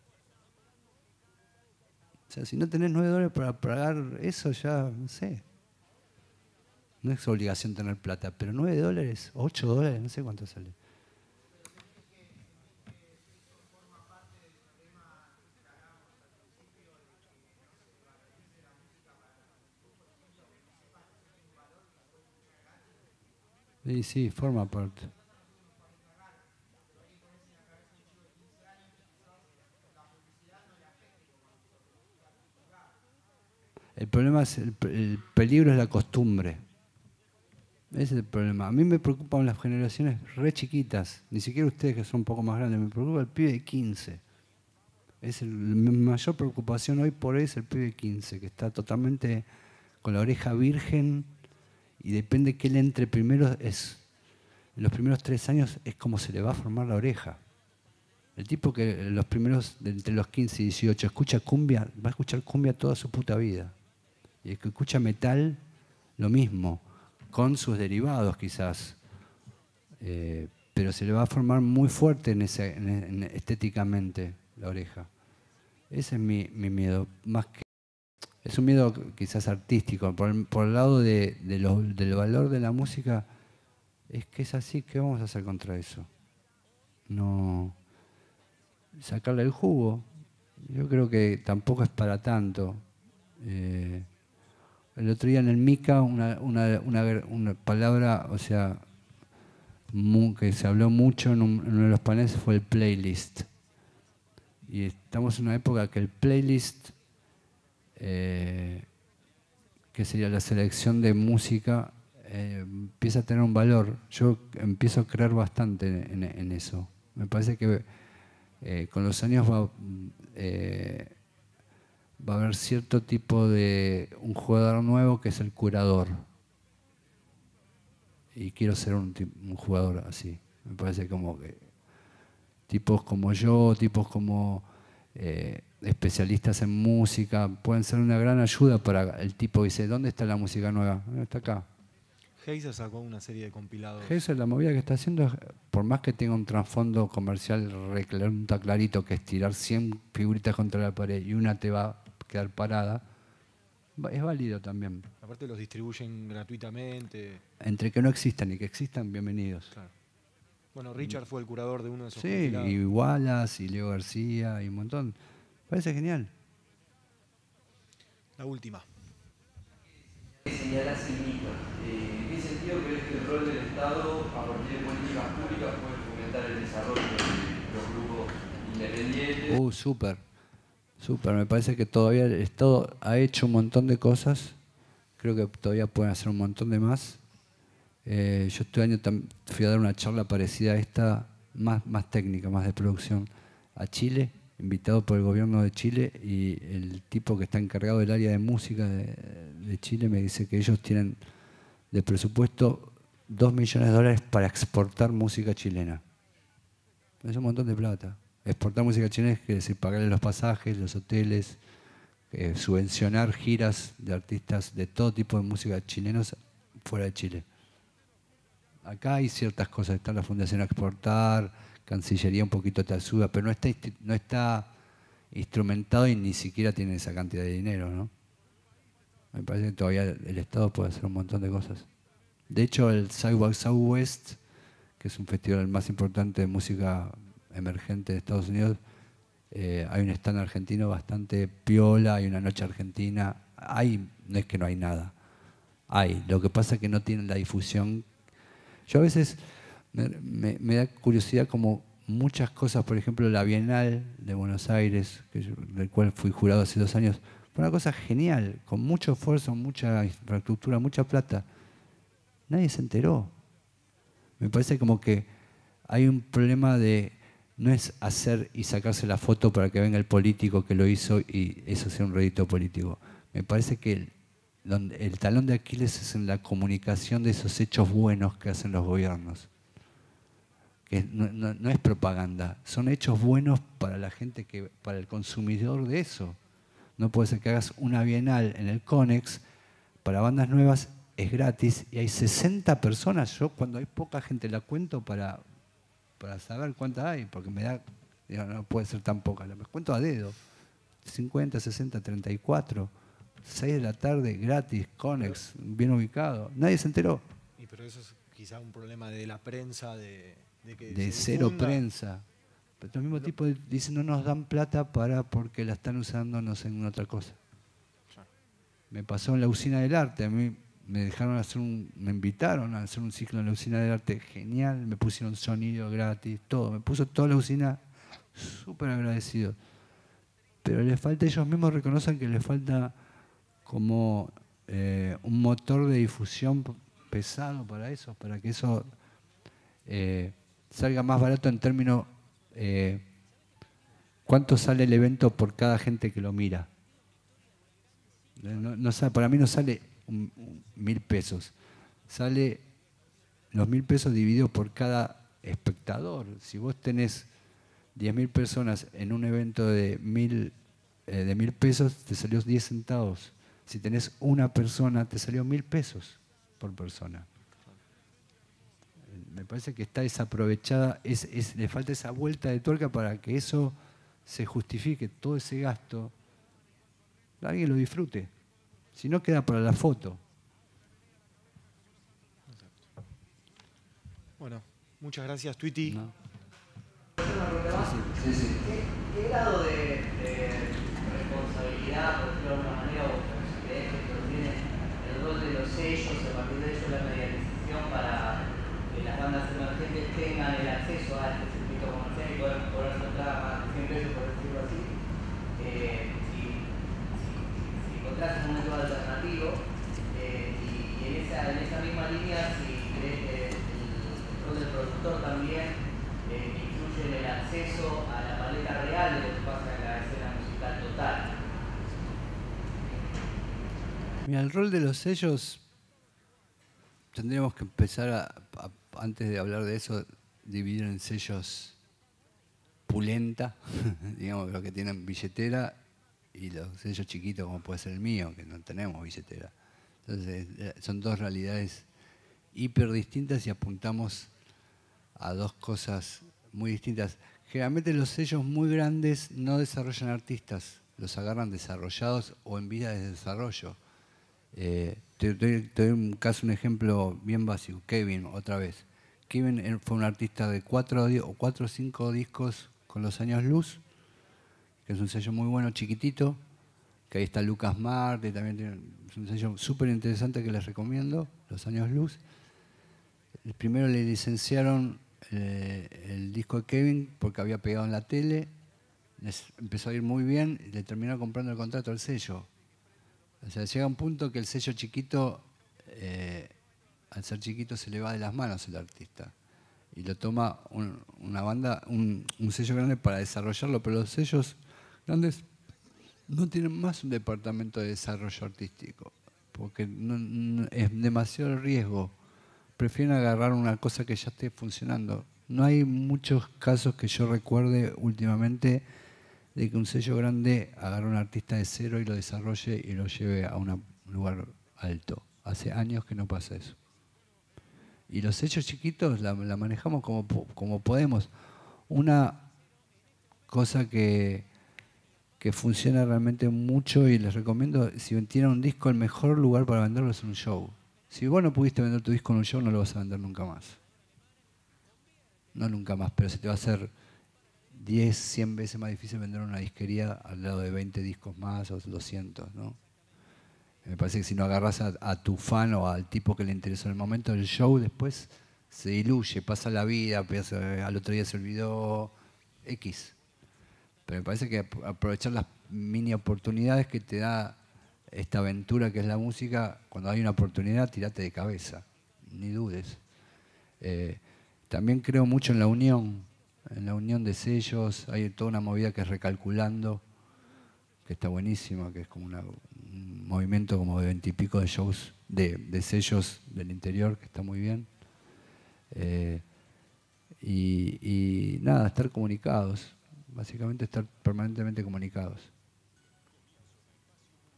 O sea, si no tenés nueve dólares para pagar eso, ya no sé. No es obligación tener plata, pero nueve dólares, ocho dólares, no sé cuánto sale. Sí, sí, forma parte. El problema es, el, el peligro es la costumbre. Ese es el problema. A mí me preocupan las generaciones re chiquitas, ni siquiera ustedes que son un poco más grandes, me preocupa el pibe de quince. Es el, mi mayor preocupación hoy por hoy es el pibe de quince, que está totalmente con la oreja virgen. Y depende que él entre primero, es, en los primeros tres años es como se le va a formar la oreja. El tipo que los primeros, entre los quince y dieciocho, escucha cumbia, va a escuchar cumbia toda su puta vida. Y el que escucha metal, lo mismo, con sus derivados quizás. Eh, pero se le va a formar muy fuerte en ese, en, en, estéticamente la oreja. Ese es mi, mi miedo, más que... Es un miedo quizás artístico, por el, por el lado de, de lo, del valor de la música, es que es así, ¿qué vamos a hacer contra eso? No sacarle el jugo, yo creo que tampoco es para tanto. Eh, el otro día en el Mica, una, una, una, una palabra, o sea, mu, que se habló mucho en, un, en uno de los paneles fue el playlist. Y estamos en una época que el playlist... Eh, que sería la selección de música, eh, empieza a tener un valor. Yo empiezo a creer bastante en, en, en eso. Me parece que eh, con los años va, eh, va a haber cierto tipo de un jugador nuevo que es el curador. Y quiero ser un, un jugador así. Me parece como que tipos como yo, tipos como... Eh, especialistas en música pueden ser una gran ayuda para el tipo que dice, ¿dónde está la música nueva? Está acá. Heiser sacó una serie de compilados. Heiser, la movida que está haciendo, por más que tenga un trasfondo comercial reclaro, clarito, que es tirar cien figuritas contra la pared y una te va a quedar parada, es válido también. Aparte los distribuyen gratuitamente. Entre que no existan y que existan, bienvenidos. Claro. Bueno, Richard fue el curador de uno de esos sí, compilados. Y Wallace, y Leo García, y un montón. Parece genial. La última. ¿Qué señalás en Mica? ¿En qué sentido crees que el rol del Estado a partir de políticas públicas puede fomentar el desarrollo de los grupos independientes? Uh, súper, súper. Me parece que todavía el Estado ha hecho un montón de cosas. Creo que todavía pueden hacer un montón de más. Eh, yo este año fui a dar una charla parecida a esta, más, más técnica, más de producción, a Chile, invitado por el gobierno de Chile, y el tipo que está encargado del área de música de, de Chile me dice que ellos tienen de presupuesto dos millones de dólares para exportar música chilena. Es un montón de plata. Exportar música chilena es decir, pagarle los pasajes, los hoteles, eh, subvencionar giras de artistas de todo tipo de música chilenos fuera de Chile. Acá hay ciertas cosas, está la Fundación Exportar, Cancillería un poquito te ayuda, pero no está, no está instrumentado y ni siquiera tiene esa cantidad de dinero, ¿no? Me parece que todavía el Estado puede hacer un montón de cosas. De hecho, el South by Southwest, que es un festival más importante de música emergente de Estados Unidos, eh, hay un stand argentino bastante piola, hay una noche argentina, hay, no es que no hay nada, hay, lo que pasa es que no tienen la difusión. Yo a veces... Me, me, me da curiosidad como muchas cosas, por ejemplo, la Bienal de Buenos Aires, que yo, del cual fui jurado hace dos años, fue una cosa genial, con mucho esfuerzo, mucha infraestructura, mucha plata. Nadie se enteró. Me parece como que hay un problema de... No es hacer y sacarse la foto para que venga el político que lo hizo y eso sea un rédito político. Me parece que el, donde, el talón de Aquiles es en la comunicación de esos hechos buenos que hacen los gobiernos. Que no, no, no es propaganda, son hechos buenos para la gente, que, para el consumidor de eso. No puede ser que hagas una bienal en el Conex para bandas nuevas, es gratis y hay sesenta personas. Yo cuando hay poca gente la cuento para... para saber cuántas hay, porque me da, digo, no puede ser tan poca, me cuento a dedo, cincuenta, sesenta, treinta y cuatro, seis de la tarde, gratis, Conex, bien ubicado, nadie se enteró. Y pero eso es quizá un problema de la prensa, de, de que de cero prensa. Pero el mismo tipo dicen, no nos dan plata para porque la están usando no sé en otra cosa. Me pasó en la Usina del Arte, a mí me dejaron hacer un, me invitaron a hacer un ciclo en la Usina del Arte, genial, me pusieron sonido gratis, todo, me puso toda la usina, súper agradecido. Pero les falta, ellos mismos reconocen que les falta como eh, un motor de difusión pesado para eso, para que eso eh, salga más barato en términos, eh, ¿cuánto sale el evento por cada gente que lo mira? No, no, para mí no sale... mil pesos. Sale los mil pesos divididos por cada espectador. Si vos tenés diez mil personas en un evento de mil, eh, de mil pesos, te salió diez centavos. Si tenés una persona, te salió mil pesos por persona. Me parece que está desaprovechada, es, es, le falta esa vuelta de tuerca para que eso se justifique, todo ese gasto. Alguien lo disfrute. Si no, queda para la foto. Bueno, muchas gracias, Tweety. No. Sí, sí. Sí, sí. ¿Qué, ¿Qué grado de, de responsabilidad, por decirlo de alguna manera, o consideración tiene el rol de los sellos, a partir de ellos la medialización para que las bandas emergentes tengan el acceso a este circuito comercial y puedan cobrar más de cien pesos, por decirlo así? Eh, Encontrás un método alternativo eh, y, y en, esa, en esa misma línea, si crees que el rol del productor también eh, incluye en el acceso a la paleta real de lo que pasa en la escena musical total. Mira, el rol de los sellos, tendríamos que empezar, a, a, antes de hablar de eso, dividir en sellos pulenta, digamos, los que tienen billetera, y los sellos chiquitos como puede ser el mío, que no tenemos billetera. Entonces son dos realidades hiper distintas y apuntamos a dos cosas muy distintas. Generalmente los sellos muy grandes no desarrollan artistas, los agarran desarrollados o en vías de desarrollo. Eh, te, te, te doy un caso, un ejemplo bien básico, Kevin, otra vez. Kevin fue un artista de cuatro o cuatro o cinco discos con los años luz, que es un sello muy bueno, chiquitito, que ahí está Lucas Marte, también tiene, es un sello súper interesante que les recomiendo, Los Años Luz. El primero le licenciaron eh, el disco de Kevin porque había pegado en la tele, les empezó a ir muy bien y le terminaron comprando el contrato al sello. O sea, llega un punto que el sello chiquito, eh, al ser chiquito se le va de las manos el artista. Y lo toma un, una banda, un, un sello grande para desarrollarlo, pero los sellos grandes no tienen más un departamento de desarrollo artístico, porque no, no, es demasiado riesgo. Prefieren agarrar una cosa que ya esté funcionando. No hay muchos casos que yo recuerde últimamente de que un sello grande agarre a un artista de cero y lo desarrolle y lo lleve a una, un lugar alto. Hace años que no pasa eso. Y los sellos chiquitos la, la manejamos como, como podemos. Una cosa que... que funciona realmente mucho y les recomiendo, si tienen un disco, el mejor lugar para venderlo es un show. Si vos no pudiste vender tu disco en un show, no lo vas a vender nunca más. No nunca más, pero se te va a hacer diez, cien veces más difícil vender una disquería al lado de veinte discos más o doscientos, ¿no? Me parece que si no agarras a, a tu fan o al tipo que le interesó en el momento, el show después se diluye, pasa la vida, pasa, al otro día se olvidó, X. Pero me parece que aprovechar las mini oportunidades que te da esta aventura que es la música, cuando hay una oportunidad, tirate de cabeza, ni dudes. Eh, también creo mucho en la unión, en la unión de sellos, hay toda una movida que es Recalculando, que está buenísima, que es como una, un movimiento como de veintipico de shows, de, de sellos del interior, que está muy bien. Eh, y, y nada, estar comunicados, básicamente estar permanentemente comunicados.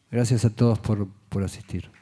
Gracias a todos por, por asistir.